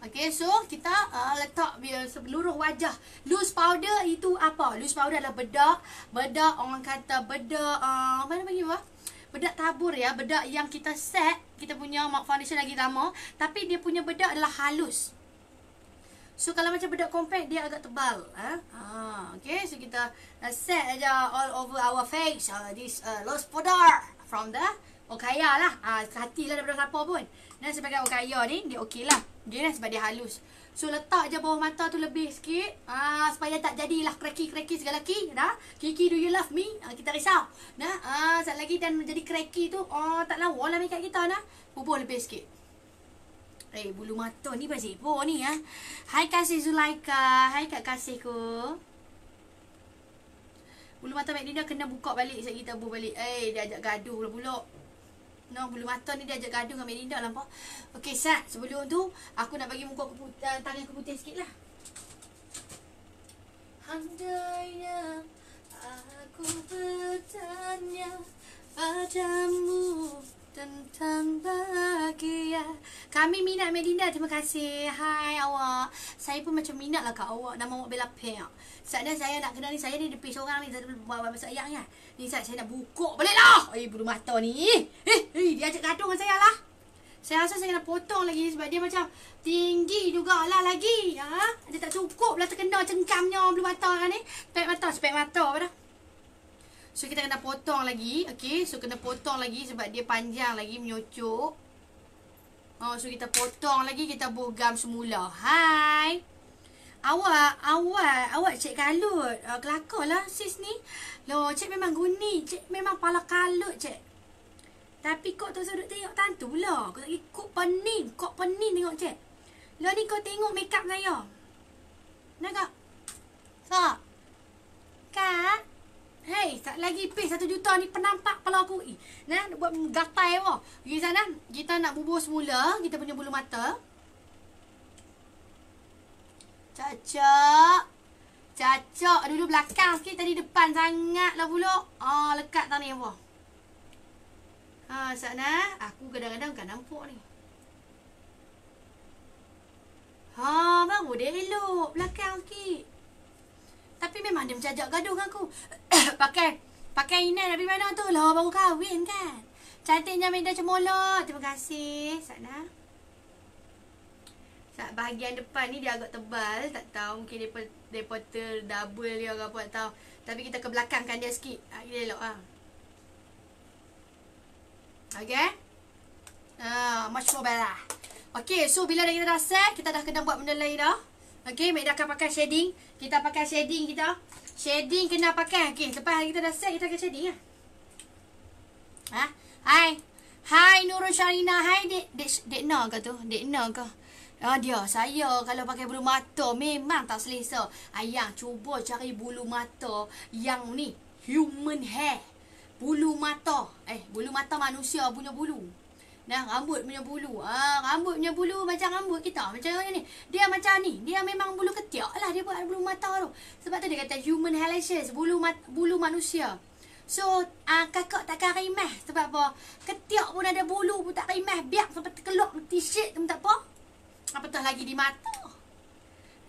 Okay, so kita uh, letak biar seluruh wajah. Loose powder itu apa? Loose powder adalah bedak. Bedak orang kata bedak. Uh, mana panggil apa? Bedak tabur ya. Bedak yang kita set. Kita punya MAC foundation lagi lama. Tapi dia punya bedak adalah halus. So kalau macam bedak compact, dia agak tebal. Eh? Ah, okay, so kita uh, set aja all over our face. Uh, this uh, loose powder from the orang kaya lah, ah, hati lah daripada siapa pun. Dan sebagai orang kaya ni, dia okey lah. Dia lah sebab dia halus. So letak je bawah mata tu lebih sikit, ah, supaya tak jadilah kreki-kreki segala ki. Nah, Kiki, do you love me? Ah, kita risau. Nah, ah, satu lagi dan menjadi kreki tu, oh tak lawa lah makeup kita nah. Bubur lebih sikit. Eh, bulu mata ni pasal ibu ni ah. Hai Kasih Zulaika, hai Kak Kasihku. Bulu mata Medina kena buka balik, saya kita bu balik. Eh, dia ajak gaduh pula-pula. No, bulu mata ni dia ajak gaduh dengan Melinda lah. Okey, Sat, sebelum tu aku nak bagi muka aku putih, uh, tangan aku putih sikit lah. Andainya aku bertanya padamu tentang bahagia. Kami minat Melinda, terima kasih. Hai awak. Saya pun macam minat lah kat awak. Nama awak Bella Pink. Saatnya saya nak kenal ni, saya ni depan seorang ni. Saya buat pasal ayang ni. Ni saat saya nak bukuk balik lah. Eh, bulu mata ni. Eh, eh, dia ajak gaduh dengan saya lah. Saya rasa saya nak potong lagi sebab dia macam tinggi jugalah lagi. Ha? Dia tak cukup lah terkena cengkamnya bulu mata kan ni. Spek mata, spek mata pada. So, kita kena potong lagi. Okay, so kena potong lagi sebab dia panjang lagi menyocok. Oh, so kita potong lagi, kita bogam semula. Hai. Awak, awak, awak cik kalut. Uh, Kelakarlah sis ni. Loh, cik memang guni. Cik memang pala kalut, cik. Tapi kok tak sudut tengok tantu pula. Kau tak pergi, kok pening. Kok pening tengok cik. Loh ni kau tengok makeup saya. Nak kak? Kak? Kak? Hei, satu lagi pay satu juta ni penampak pala aku. Eh, nak buat gatai awak. Pergi sana. Kita nak bubur semula. Kita punya bulu mata. Cacak. Cacak dulu belakang sikit. Tadi depan sangat lah pula. Ah, lekat tangan ni apa. Haa, sana. Aku kadang-kadang kan nampak ni. Haa, baru dia elok. Belakang sikit. Tapi memang dia mencajak gaduh dengan aku. Pakai. Pakai Inan dari mana tu lah. Baru kahwin kan. Cantiknya Meda Cemolot. Terima kasih. Sana. Tak, bahagian depan ni dia agak tebal. Tak tahu mungkin depa depa ter double dia ke apa tak tahu. Tapi kita ke belakangkan dia sikit. Ha, dia elok ah. Okey. Ah, masya Allah. Okey, so bila dah kita dah set, kita dah kena buat benda lain dah. Okey, Mek dah akan pakai shading. Kita pakai shading kita. Shading kena pakai. Okey, lepas kita dah set, kita akan shading ah. Ha? Hai. Hai Nurul Sharina. Hai Dek Dek Dekna ke tu? Dekna ke? Ah dia, saya kalau pakai bulu mata memang tak selesa. Ayang cuba cari bulu mata yang ni, human hair. Bulu mata, eh bulu mata manusia punya bulu. Nah, rambut punya bulu. Ah, rambut punya bulu macam rambut kita. Macam ni. Dia macam ni. Dia memang bulu ketiak lah dia buat bulu mata tu. Sebab tu dia kata human hair lashes, bulu mat, bulu manusia. So, uh, kakak takkan rimeh sebab apa? Ketiak pun ada bulu pun tak rimeh, biak sampai terkelok t-shirt pun tak apa. Apatah lagi di mata.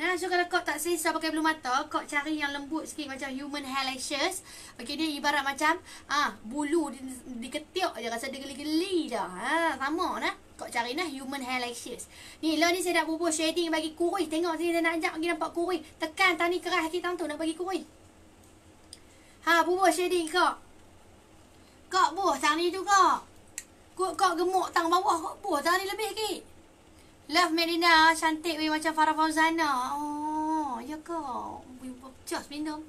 Nah, so kalau kau tak selesa pakai bulu mata, kau cari yang lembut sikit macam human hair lashes. Okey, dia ibarat macam ah bulu diketiak di je rasa dia geli-geli dah. Ha, sama nah. Kau cari nah human hair lashes. Ni lah ni saya dah bubur shading bagi kurih. Tengok sini saya nak ajak bagi nampak kurih. Tekan tani keras sikit tangan tu nak bagi kurih. Ha, bubur shading kau. Kau buh tangan ni tu kau. Kau kau gemuk tangan bawah kau buh tangan ni lebih sikit. Love Medina, cantik weh macam Farah Fauzana. Oh, ya ke? Just minum.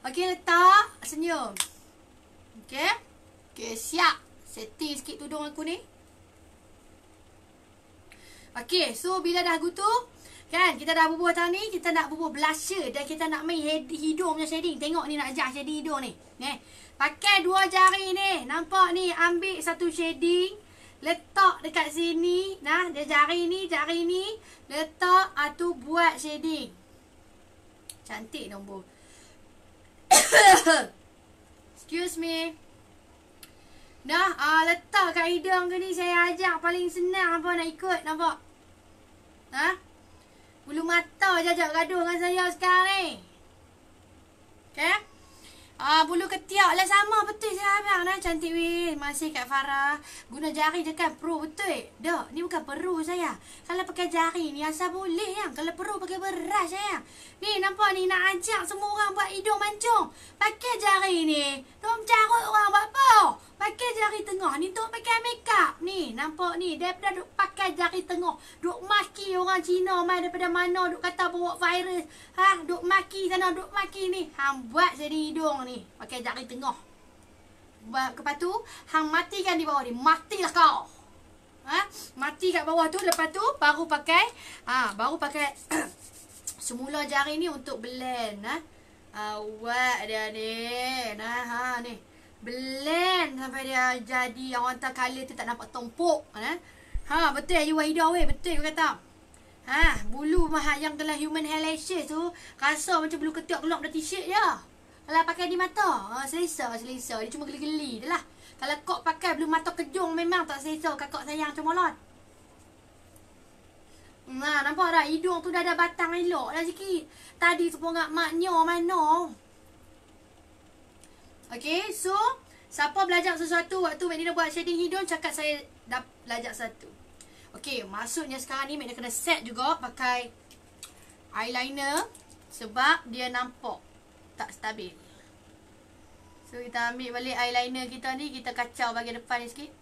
Okey, letak. Senyum. Okey. Okey, siap. Setting sikit tudung aku ni. Okey, so bila dah gutup, kan, kita dah bubuh tangan ni, kita nak bubuh blusher dan kita nak main head, hidung punya shading. Tengok ni nak ajak shading hidung ni. Ni. Pakai dua jari ni. Nampak ni? Ambil satu shading. Letak dekat sini. Nah, dia jari ni, jari ni. Letak, ah, tu buat shading. Cantik nombor. Excuse me. Nah, ah, letak kat hidung ke ni. Saya ajak paling senang apa nak ikut. Nampak? Nah, bulu mata je ajak gaduh dengan saya sekarang ni. Okay? Ah, bulu ketiak lah sama betul saya abang dah cantik weh. Masih Kak Farah guna jari je kan pro betul. Dak, ni bukan peru saya. Kalau pakai jari ni asal boleh yang. Kalau peru pakai beras sayang. Ni nampak ni nak ajak semua orang buat hidung mancung. Pakai jari ni. Tom carut orang buat apa? Pakai jari tengah ni tu pakai makeup ni. Nampak ni, daripada duk pakai jari tengah, duk maki orang Cina mai daripada mana, duk kata bawa virus. Ha, duk maki sana, duk maki ni. Hang buat jadi hidung ni, pakai jari tengah. Lepas tu, hang matikan di bawah ni. Matilah kau. Ha, mati kat bawah tu, lepas tu baru pakai ha, baru pakai semula jari ni untuk blend ha. Awak dia ni. Nah, ha ni. Blend sampai dia jadi orang tak color tu tak nampak tumpuk eh? Ha betul you Wahida weh, betul kau kata. Ha bulu mahal yang dalam human hair lashes tu rasa macam bulu ketiak gelap dah t-shirt je. Kalau pakai di mata, ha selesa-selesa dia cuma geli-geli je lah. Kalau kok pakai bulu mata kejung memang tak selesa kakak sayang comolot. Nah nampak dah hidung tu dah ada batang elok dah sikit. Tadi sepongak maknya mana. Okay, so siapa belajar sesuatu waktu Medina buat shading hidung, cakap saya dah belajar satu. Okay, maksudnya sekarang ni Medina kena set juga pakai eyeliner sebab dia nampak tak stabil. So kita ambil balik eyeliner kita ni, kita kacau bagi depan ni sikit.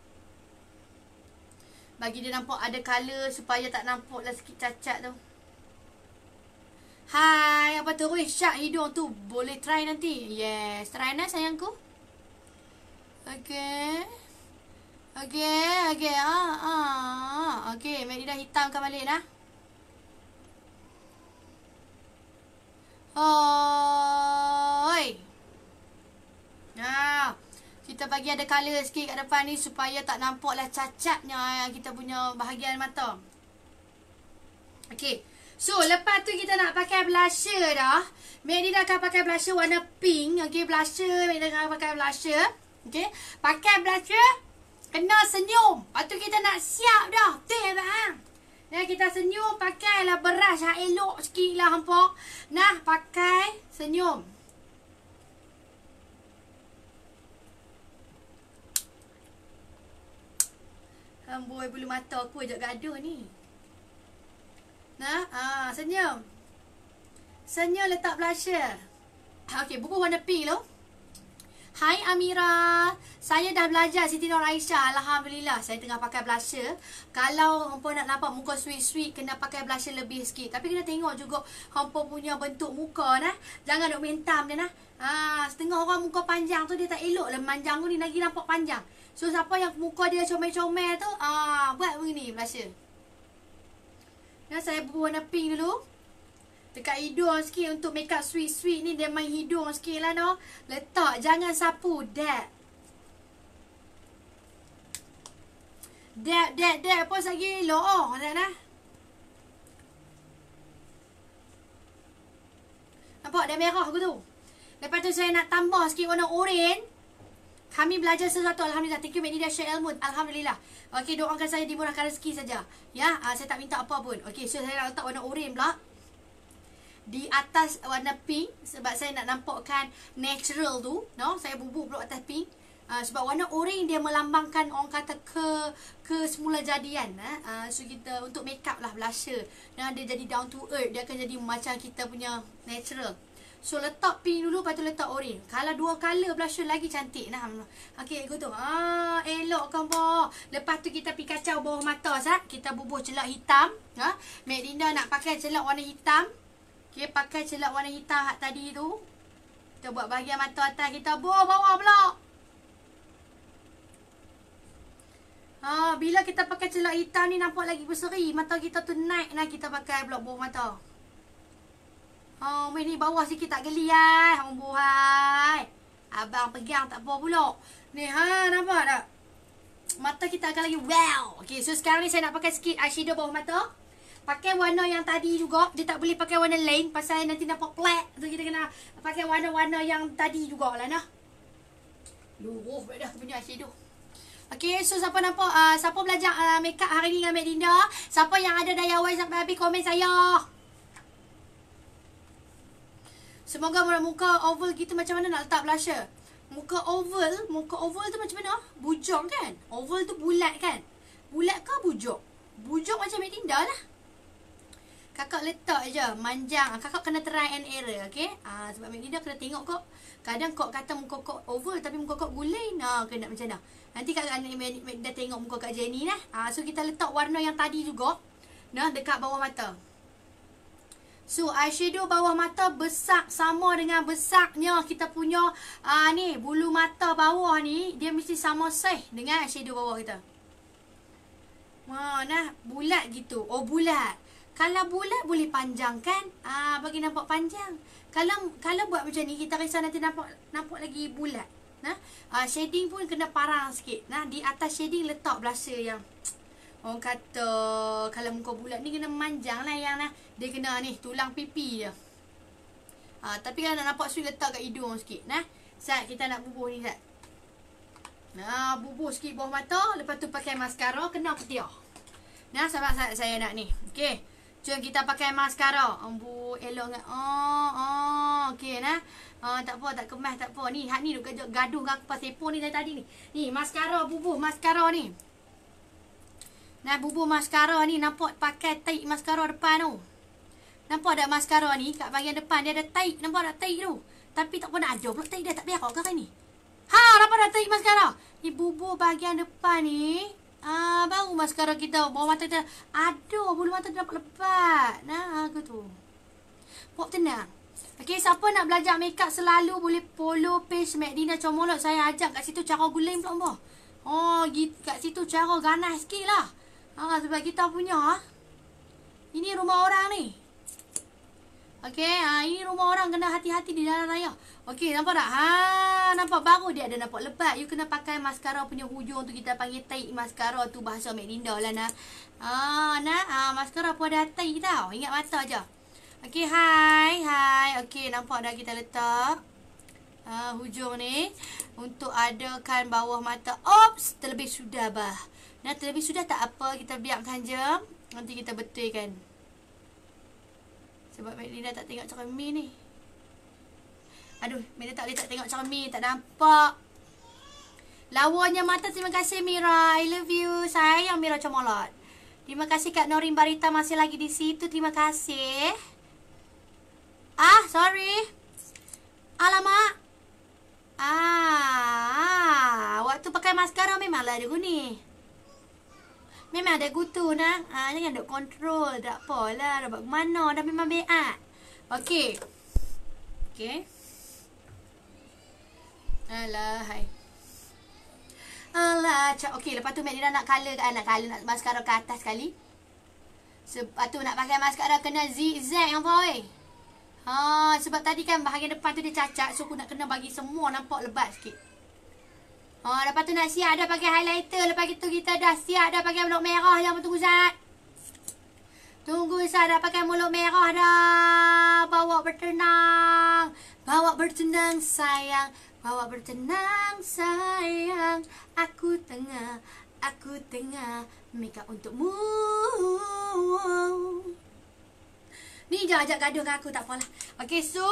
Bagi dia nampak ada colour supaya tak nampak lah sikit cacat tu. Hai, apa terus syak hidung tu? Boleh try nanti. Yes, try nah sayangku. Okay. Okay, okay. Ah, ah. Okay, Medina hitamkan balik dah. Oi. Nah, kita bagi ada colour sikit kat depan ni supaya tak nampaklah cacatnya kita punya bahagian mata. Okay. So, lepas tu kita nak pakai blusher dah. Medina akan pakai blusher warna pink. Okay, blusher. Medina akan pakai blusher. Okay, pakai blusher. Kena senyum. Lepas tu kita nak siap dah. Betul, bang. Nah, kita senyum. Pakailah beras yang elok sikit lah, hampa. Nah, pakai senyum. Amboi, bulu mata aku ajak gaduh ni. Nah, ah, senyum. Senyum letak blusher. Okey, buku warna pink tu. Hai Amira, saya dah belajar Siti Nur Aisyah. Alhamdulillah, saya tengah pakai blusher. Kalau hampa nak nampak muka sweet-sweet, kena pakai blusher lebih sikit. Tapi kena tengok juga hampa punya bentuk muka nah. Jangan duk mentam dia nah. Ah, setengah orang muka panjang tu dia tak elok lah. Manjang tu ni lagi nampak panjang. So siapa yang muka dia comel-comel tu, ah, buat begini blusher. Nah, saya buku warna pink dulu. Dekat hidung sikit untuk make up sweet-sweet ni. Dia main hidung sikit lah no. Letak, jangan sapu. Dab. Dab, dab, dab pun lagi elok oh. Nah. Nampak dah merah aku tu. Lepas tu saya nak tambah sikit warna oren. Kami belajar sesuatu. Alhamdulillah. Thank you Medina share ilmu. Alhamdulillah. Okey, doakan saya dimurahkan rezeki saja. Ya, uh, saya tak minta apa pun. Okey, so saya nak letak warna oren pula di atas warna pink sebab saya nak nampakkan natural tu. No, saya bubuk pula atas pink. Uh, sebab warna oren dia melambangkan orang kata ke ke semula jadian eh. Uh, so kita untuk makeup lah blusher. Nah, dia jadi down to earth, dia akan jadi macam kita punya natural. So letak pink dulu, lepas tu letak orange. Kalau dua colour blusher lagi cantik nah. Okey, ikut tu. Ah, elok kan boh. Lepas tu kita pergi kacau bawah mata sat. Kita bubuh celak hitam. Ha, Medina nak pakai celak warna hitam. Okey, pakai celak warna hitam hak tadi tu. Kita buat bahagian mata atas kita bubuh bawah pula. Ha, bila kita pakai celak hitam ni nampak lagi berseri. Mata kita tu naik nah, kita pakai blok bawah mata. Oh, main ni bawah sikit tak geli eh. Hang buai. Abang pegang tak apa pula. Ni ha, nampak tak? Mata kita akan lagi wow. Okey, so sekarang ni saya nak pakai sikit eyeshadow bawah mata. Pakai warna yang tadi juga. Dia tak boleh pakai warna lain pasal nanti nampak black. So kita kena pakai warna-warna yang tadi jugalah nah. Luruh baik dah punya eyeshadow. Okay, so siapa nampak uh, siapa belajar uh, makeup hari ni dengan Medina? Siapa yang ada dayawai sampai habis komen saya. Semoga muka oval kita macam mana nak letak blusher. Muka oval, muka oval tu macam mana? Bujong kan? Oval tu bulat kan? Bulat ke bujong? Bujong macam Medina lah. kakak letak je manjang. Kakak kena try and error, okey. Ah, sebab Medina kena tengok kok. Kadang kok kata muka kok over tapi muka kok gulai. Nah, kena macam dah. Nanti kakak dah tengok muka Kak Jenny lah. Ah, so kita letak warna yang tadi juga. Nah, dekat bawah mata. So eyeshadow bawah mata besar sama dengan besarnya kita punya uh, ni bulu mata bawah ni, dia mesti sama seh dengan eyeshadow bawah kita. Mana bulat gitu. Oh bulat. Kalau bulat boleh panjang kan? Ah, bagi nampak panjang. Kalau kalau buat macam ni kita risau nanti nampak nampak lagi bulat. Nah, uh, shading pun kena parang sikit. Nah, di atas shading letak blusher yang orang kata kalau muka bulat ni kena manjang lah yang lah. Dia kena ni tulang pipi je. Ha, tapi kalau nak nampak sweet letak kat hidung sikit. Nah, Zat kita nak bubuh ni Zat. Nah, bubuh sikit bawah mata. Lepas tu pakai mascara kena ketiak. Nah, sahabat Zat saya nak ni. Okey. Jom kita pakai mascara. Ambu elok dengan. Oh, oh. Okey nah. Oh, tak apa, tak kemas, tak apa. Ni, hak ni duk gaduh dengan aku pasal Sephora ni dari tadi ni. Ni, mascara bubuh, mascara ni. Nah, bubuh maskara ni nampak pakai taik maskara depan tu. Nampak tak maskara ni kat bahagian depan dia ada taik. Nampak tak taik tu? Tapi tak pernah ada pula taik dia tak berak ke ni. Ha, nampak tak taik maskara? Ni bubuh bahagian depan ni. Ah, baru maskara kita bawah mata kita. Aduh, bulu mata dia nampak lebat. Nah, aku tu. Buat tenang. Okey, siapa nak belajar makeup selalu boleh follow page Medina Comolot. Saya ajak kat situ cara guling pula mbah. Oh, kat situ cara ganas sikit lah. Ah, sebab kita punya. Ini rumah orang ni. Okey, ah, ini rumah orang, kena hati-hati di jalan raya. Okey, nampak tak? Ha, nampak baru dia ada nampak lebat. You kena pakai maskara punya hujung tu, kita panggil taik maskara tu bahasa Medina lah nak. Ah, nak ah, maskara pun ada taik tau. Ingat mata aja. Okey, hai, hai. Okey, nampak dah kita letak. Ah, hujung ni untuk adakan bawah mata. Ops, terlebih sudah bah. Nah, terlebih sudah tak apa, kita biarkan je. Nanti kita betulkan. Sebab Medina tak tengok cermin ni. Aduh, Medina tak boleh tak tengok cermin, tak nampak. Lawanya mata, terima kasih Mira. I love you. Sayang Mira Comolot. Terima kasih Kak Norin Barita masih lagi di situ. Terima kasih. Ah, sorry. Alamak. Ah, waktu pakai maskara memanglah ada guni. Memang ada kutu nah. Ha, jangan duk kontrol. Tak apalah. Dah buat mana. Dah memang beat. Okey. Okey. Alah. Hai. Alah. Okey. Lepas tu Medina nak colour ke anak. Colour nak maskara ke atas sekali. Sebab tu nak pakai maskara kena zigzag yang boy. Ha, sebab tadi kan bahagian depan tu dia cacat. So aku nak kena bagi semua nampak lebat sikit. Oh, lepas tu nak siap dah pakai highlighter. Lepas itu kita dah siap dah pakai mulut merah dah. Tunggu Zat. Tunggu Zat dah pakai mulut merah dah. Bawa bertenang. Bawa bertenang sayang. Bawa bertenang sayang. Aku tengah, aku tengah make up untukmu. Ni jangan ajak gaduh dengan aku. Tak apalah. Okay, so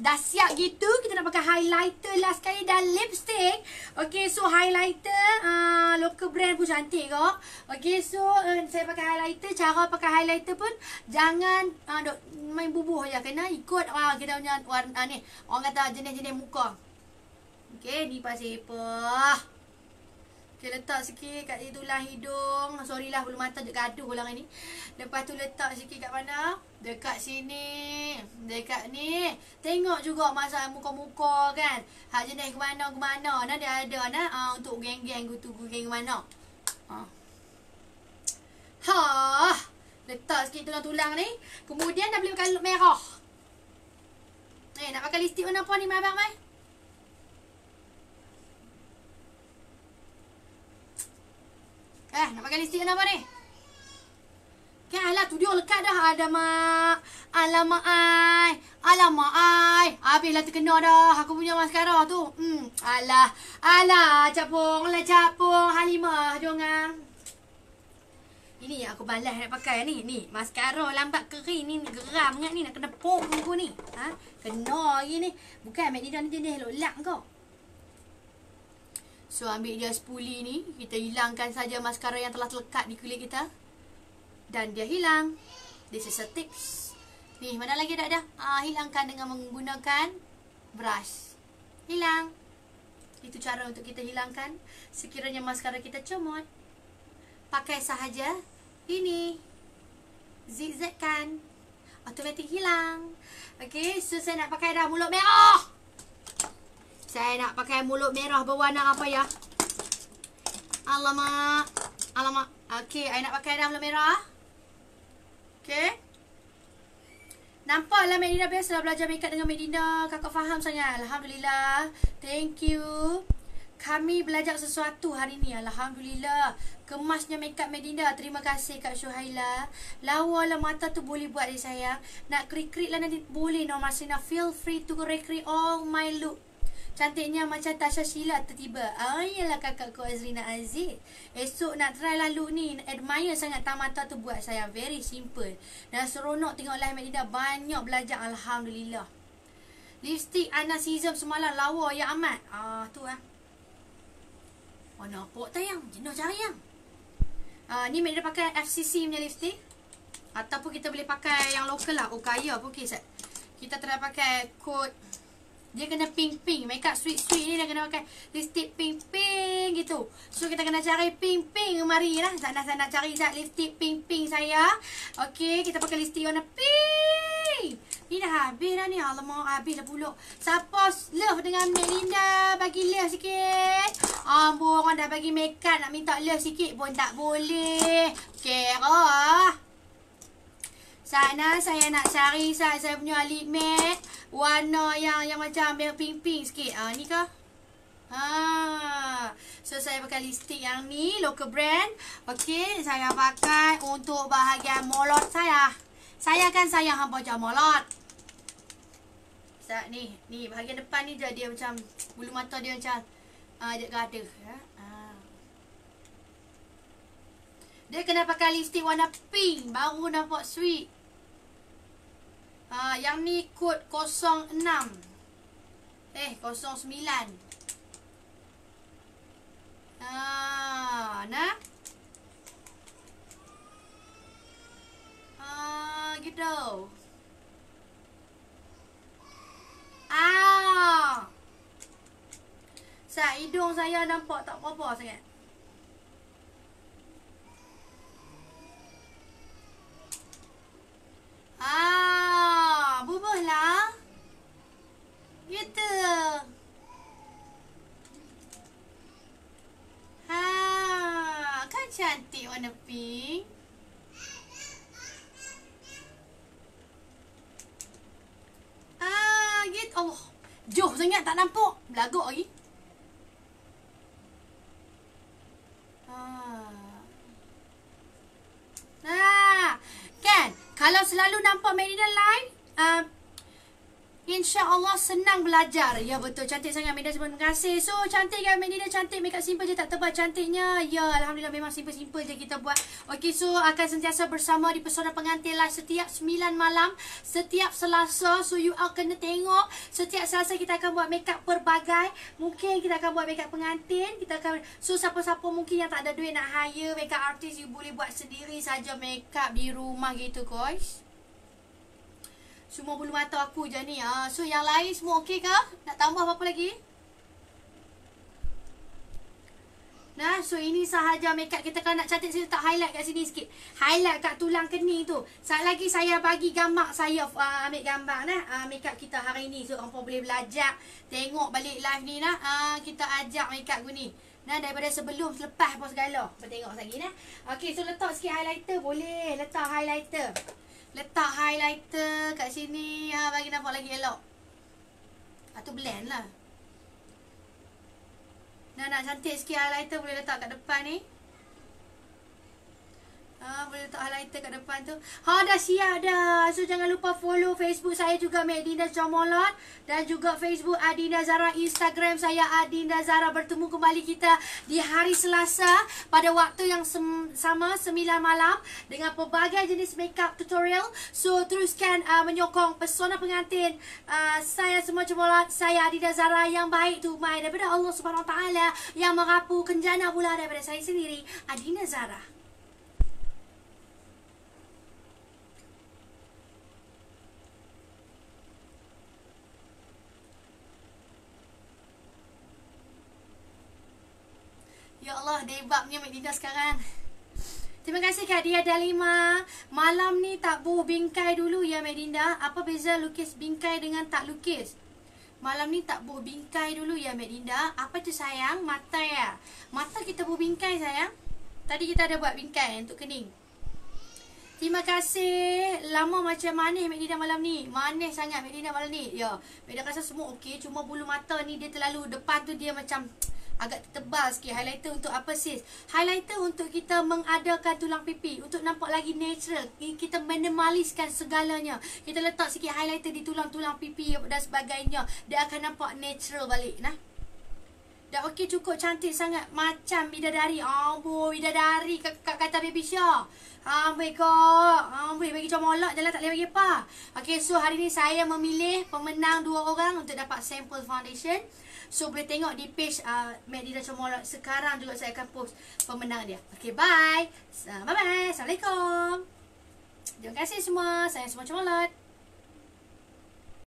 dah siap gitu, kita nak pakai highlighter last kali dan lipstick. Okay, so highlighter uh, local brand pun cantik kok. Okay, so uh, saya pakai highlighter. Cara pakai highlighter pun jangan uh, dok, main bubuh je. Kena ikut uh, kita punya warna uh, ni. Orang kata jenis-jenis muka. Okay, ni pasal apa. Okay, letak sikit kat tulang hidung. Sorry lah, bulu mata duk gaduh ulang ni. Lepas tu letak sikit kat mana? Dekat sini. Dekat ni. Tengok juga masa muka-muka kan. Hak jenis ke mana ke mana. Nah, dia ada nah uh, untuk geng-geng gutu-geng ke mana. Ha. Ha. Letak sikit tulang-tulang ni. Kemudian dah boleh pakai look merah. Eh, nak pakai lipstick warna apa ni mai abang mai? Eh, nak pakai lipstick warna apa ni? Kan alah studio lekat dah. Alamak. Alamak ai. Alamak ai. Habislah terkena dah aku punya maskara tu. Hmm. Alah. Alah. Capung. Alah capung. Halimah. Jangan. Ini yang aku balas nak pakai ni. Ni. Maskara lambat kering ni. Geram sangat ni. Nak kena pop muka ni. Ha? Kena lagi ni. Bukan Medina ni jenis lolak kau. So ambil dia spoolie ni. Kita hilangkan saja maskara yang telah terlekat di kulit kita. Dan dia hilang. This is a tips. Ni mana lagi tak ada? Ah, hilangkan dengan menggunakan brush. Hilang. Itu cara untuk kita hilangkan. Sekiranya maskara kita comot, pakai sahaja ini, zigzagkan, automatik hilang. Okey, so saya nak pakai dah mulut merah. Saya nak pakai mulut merah berwarna apa ya? Alamak. Alamak. Okey, saya nak pakai dah mulut merah. Okey. Nampaklah Medina biasa belajar makeup dengan Medina. Kakak faham sangat. Alhamdulillah. Thank you. Kami belajar sesuatu hari ni. Alhamdulillah. Kemasnya makeup Medina. Terima kasih Kak Syuhaila. Lawalah mata tu boleh buat dia sayang. Nak krik-krik lah nanti boleh. No Masrina, feel free to krik-krik all my look. Cantiknya macam Tasha Sheila tiba-tiba. Ah, iyalah kakakku Azrina Aziz. Esok nak try lah look ni. Admire sangat tamata tu buat saya. Very simple. Dan seronok tengok live Medina. Banyak belajar. Alhamdulillah. Lipstick Anas Hizam semalam lawa ya amat. Ah, tu lah. Oh, nampak tayang. Jenuh cariang. Ah, ni Medina pakai F C C punya lipstick. Ataupun kita boleh pakai yang lokal lah. Oh, kaya pun okay. Kita try pakai kod. Dia kena pink-pink. Makeup sweet-sweet ni dia kena pakai lipstick pink-pink gitu. So kita kena cari pink-pink. Mari lah. Zat nak, nak cari zat lipstick pink-pink saya. Okey, kita pakai lipstick warna pink. Ni dah habis dah ni. Alamak, habis dah pulak. Siapa love dengan Melinda? Bagi love sikit. Amboi, orang dah bagi makeup nak minta love sikit pun tak boleh. Kera. Sana saya nak cari saya, saya punya lip matte warna yang yang macam pink-pink sikit. Ah, ni ke? Ah. So saya pakai lipstick yang ni local brand. Okey, saya pakai untuk bahagian mulut saya. Saya kan sayang hangpa macam mulut. Sat ni, ni bahagian depan ni je dia macam bulu mata dia macam ah dia gaduh ya. Ah. Dia kena pakai lipstick warna pink baru nampak sweet. Uh, yang ni kod kosong enam. Eh, kosong sembilan. Ah, nah. Ah, gitu. Ah. Saya hidung saya nampak tak apa-apa sangat. Ah, bubuhlah. Gitu. Ha, kan cantik warna pink. Ah, gitu. Allah. Jauh sangat tak nampak. Belagak lagi. Ah. Nah, kan? Kalau selalu nampak Medina live, uh, insya-Allah senang belajar. Ya betul, cantik sangat Medina, terima kasih. So cantik kan Medina, cantik makeup simple je tak tebal cantiknya. Ya, alhamdulillah memang simple-simple je kita buat. Okey, so akan sentiasa bersama di Persona Pengantin live setiap sembilan malam, setiap Selasa. So you all kena tengok. Setiap Selasa kita akan buat makeup pelbagai. Mungkin kita akan buat makeup pengantin, kita akan so siapa-siapa mungkin yang tak ada duit nak hire makeup artist, you boleh buat sendiri saja makeup di rumah gitu, guys. Semua bulu mata aku je ni. Ha. So yang lain semua okey ke? Nak tambah apa-apa lagi? Nah, so ini sahaja makeup kita. Kalau nak cantik saya tak highlight kat sini sikit. Highlight kat tulang kening tu. Sekali lagi saya bagi gambar saya uh, ambil gambar nah uh, makeup kita hari ni. So orang pun boleh belajar. Tengok balik live ni nah uh, kita ajak makeup aku ni. Nah, daripada sebelum selepas pun segala. Boleh tengok lagi nah. Okey, so letak sikit highlighter boleh. Letak highlighter. Letak highlighter kat sini ha, bagi nampak lagi elok. Atau blend lah. Nak nak cantik sikit highlighter boleh letak kat depan ni. Ha, boleh letak highlighter kat depan tu. Ha, dah siap dah. So jangan lupa follow Facebook saya juga Medina Jamaludin. Dan juga Facebook Adinda Zara. Instagram saya Adinda Zara. Bertemu kembali kita di hari Selasa pada waktu yang sem sama sembilan malam dengan pelbagai jenis makeup tutorial. So teruskan uh, menyokong Persona Pengantin. uh, Saya semua Jamaludin. Saya Adinda Zara yang baik tu mai daripada Allah Subhanahu Taala. Yang merapu kenjana pula daripada saya sendiri Adinda Zara. Ya Allah, debabnya Medina sekarang. Terima kasih Kak Dia ada lima. Malam ni tak buh bingkai dulu ya Medinda. Apa beza lukis bingkai dengan tak lukis? Malam ni tak buh bingkai dulu ya Medinda. Apa tu sayang? Mata ya. Mata kita buh bingkai sayang. Tadi kita ada buat bingkai untuk kening. Terima kasih. Lama macam manis Medinda malam ni. Manis sangat Medinda malam ni. Ya, Medinda rasa semua okey. Cuma bulu mata ni dia terlalu depan tu dia macam agak tebal sikit. Highlighter untuk apa sis? Highlighter untuk kita mengadakan tulang pipi, untuk nampak lagi natural. Kita minimaliskan segalanya. Kita letak sikit highlighter di tulang-tulang pipi dan sebagainya. Dia akan nampak natural balik. Nah, dah okey cukup cantik sangat. Macam bidadari. Amboi, oh, bidadari Kak, kak kata baby Syah. Amboi kak. Amboi bagi comolak je lah, tak boleh bagi apa. Okey, so hari ni saya memilih pemenang dua orang untuk dapat sample foundation. So boleh tengok di page uh, Medina Comolot. Sekarang juga saya akan post pemenang dia. Okay, bye. Bye-bye. Assalamualaikum. Terima kasih semua. Saya semua Comolot.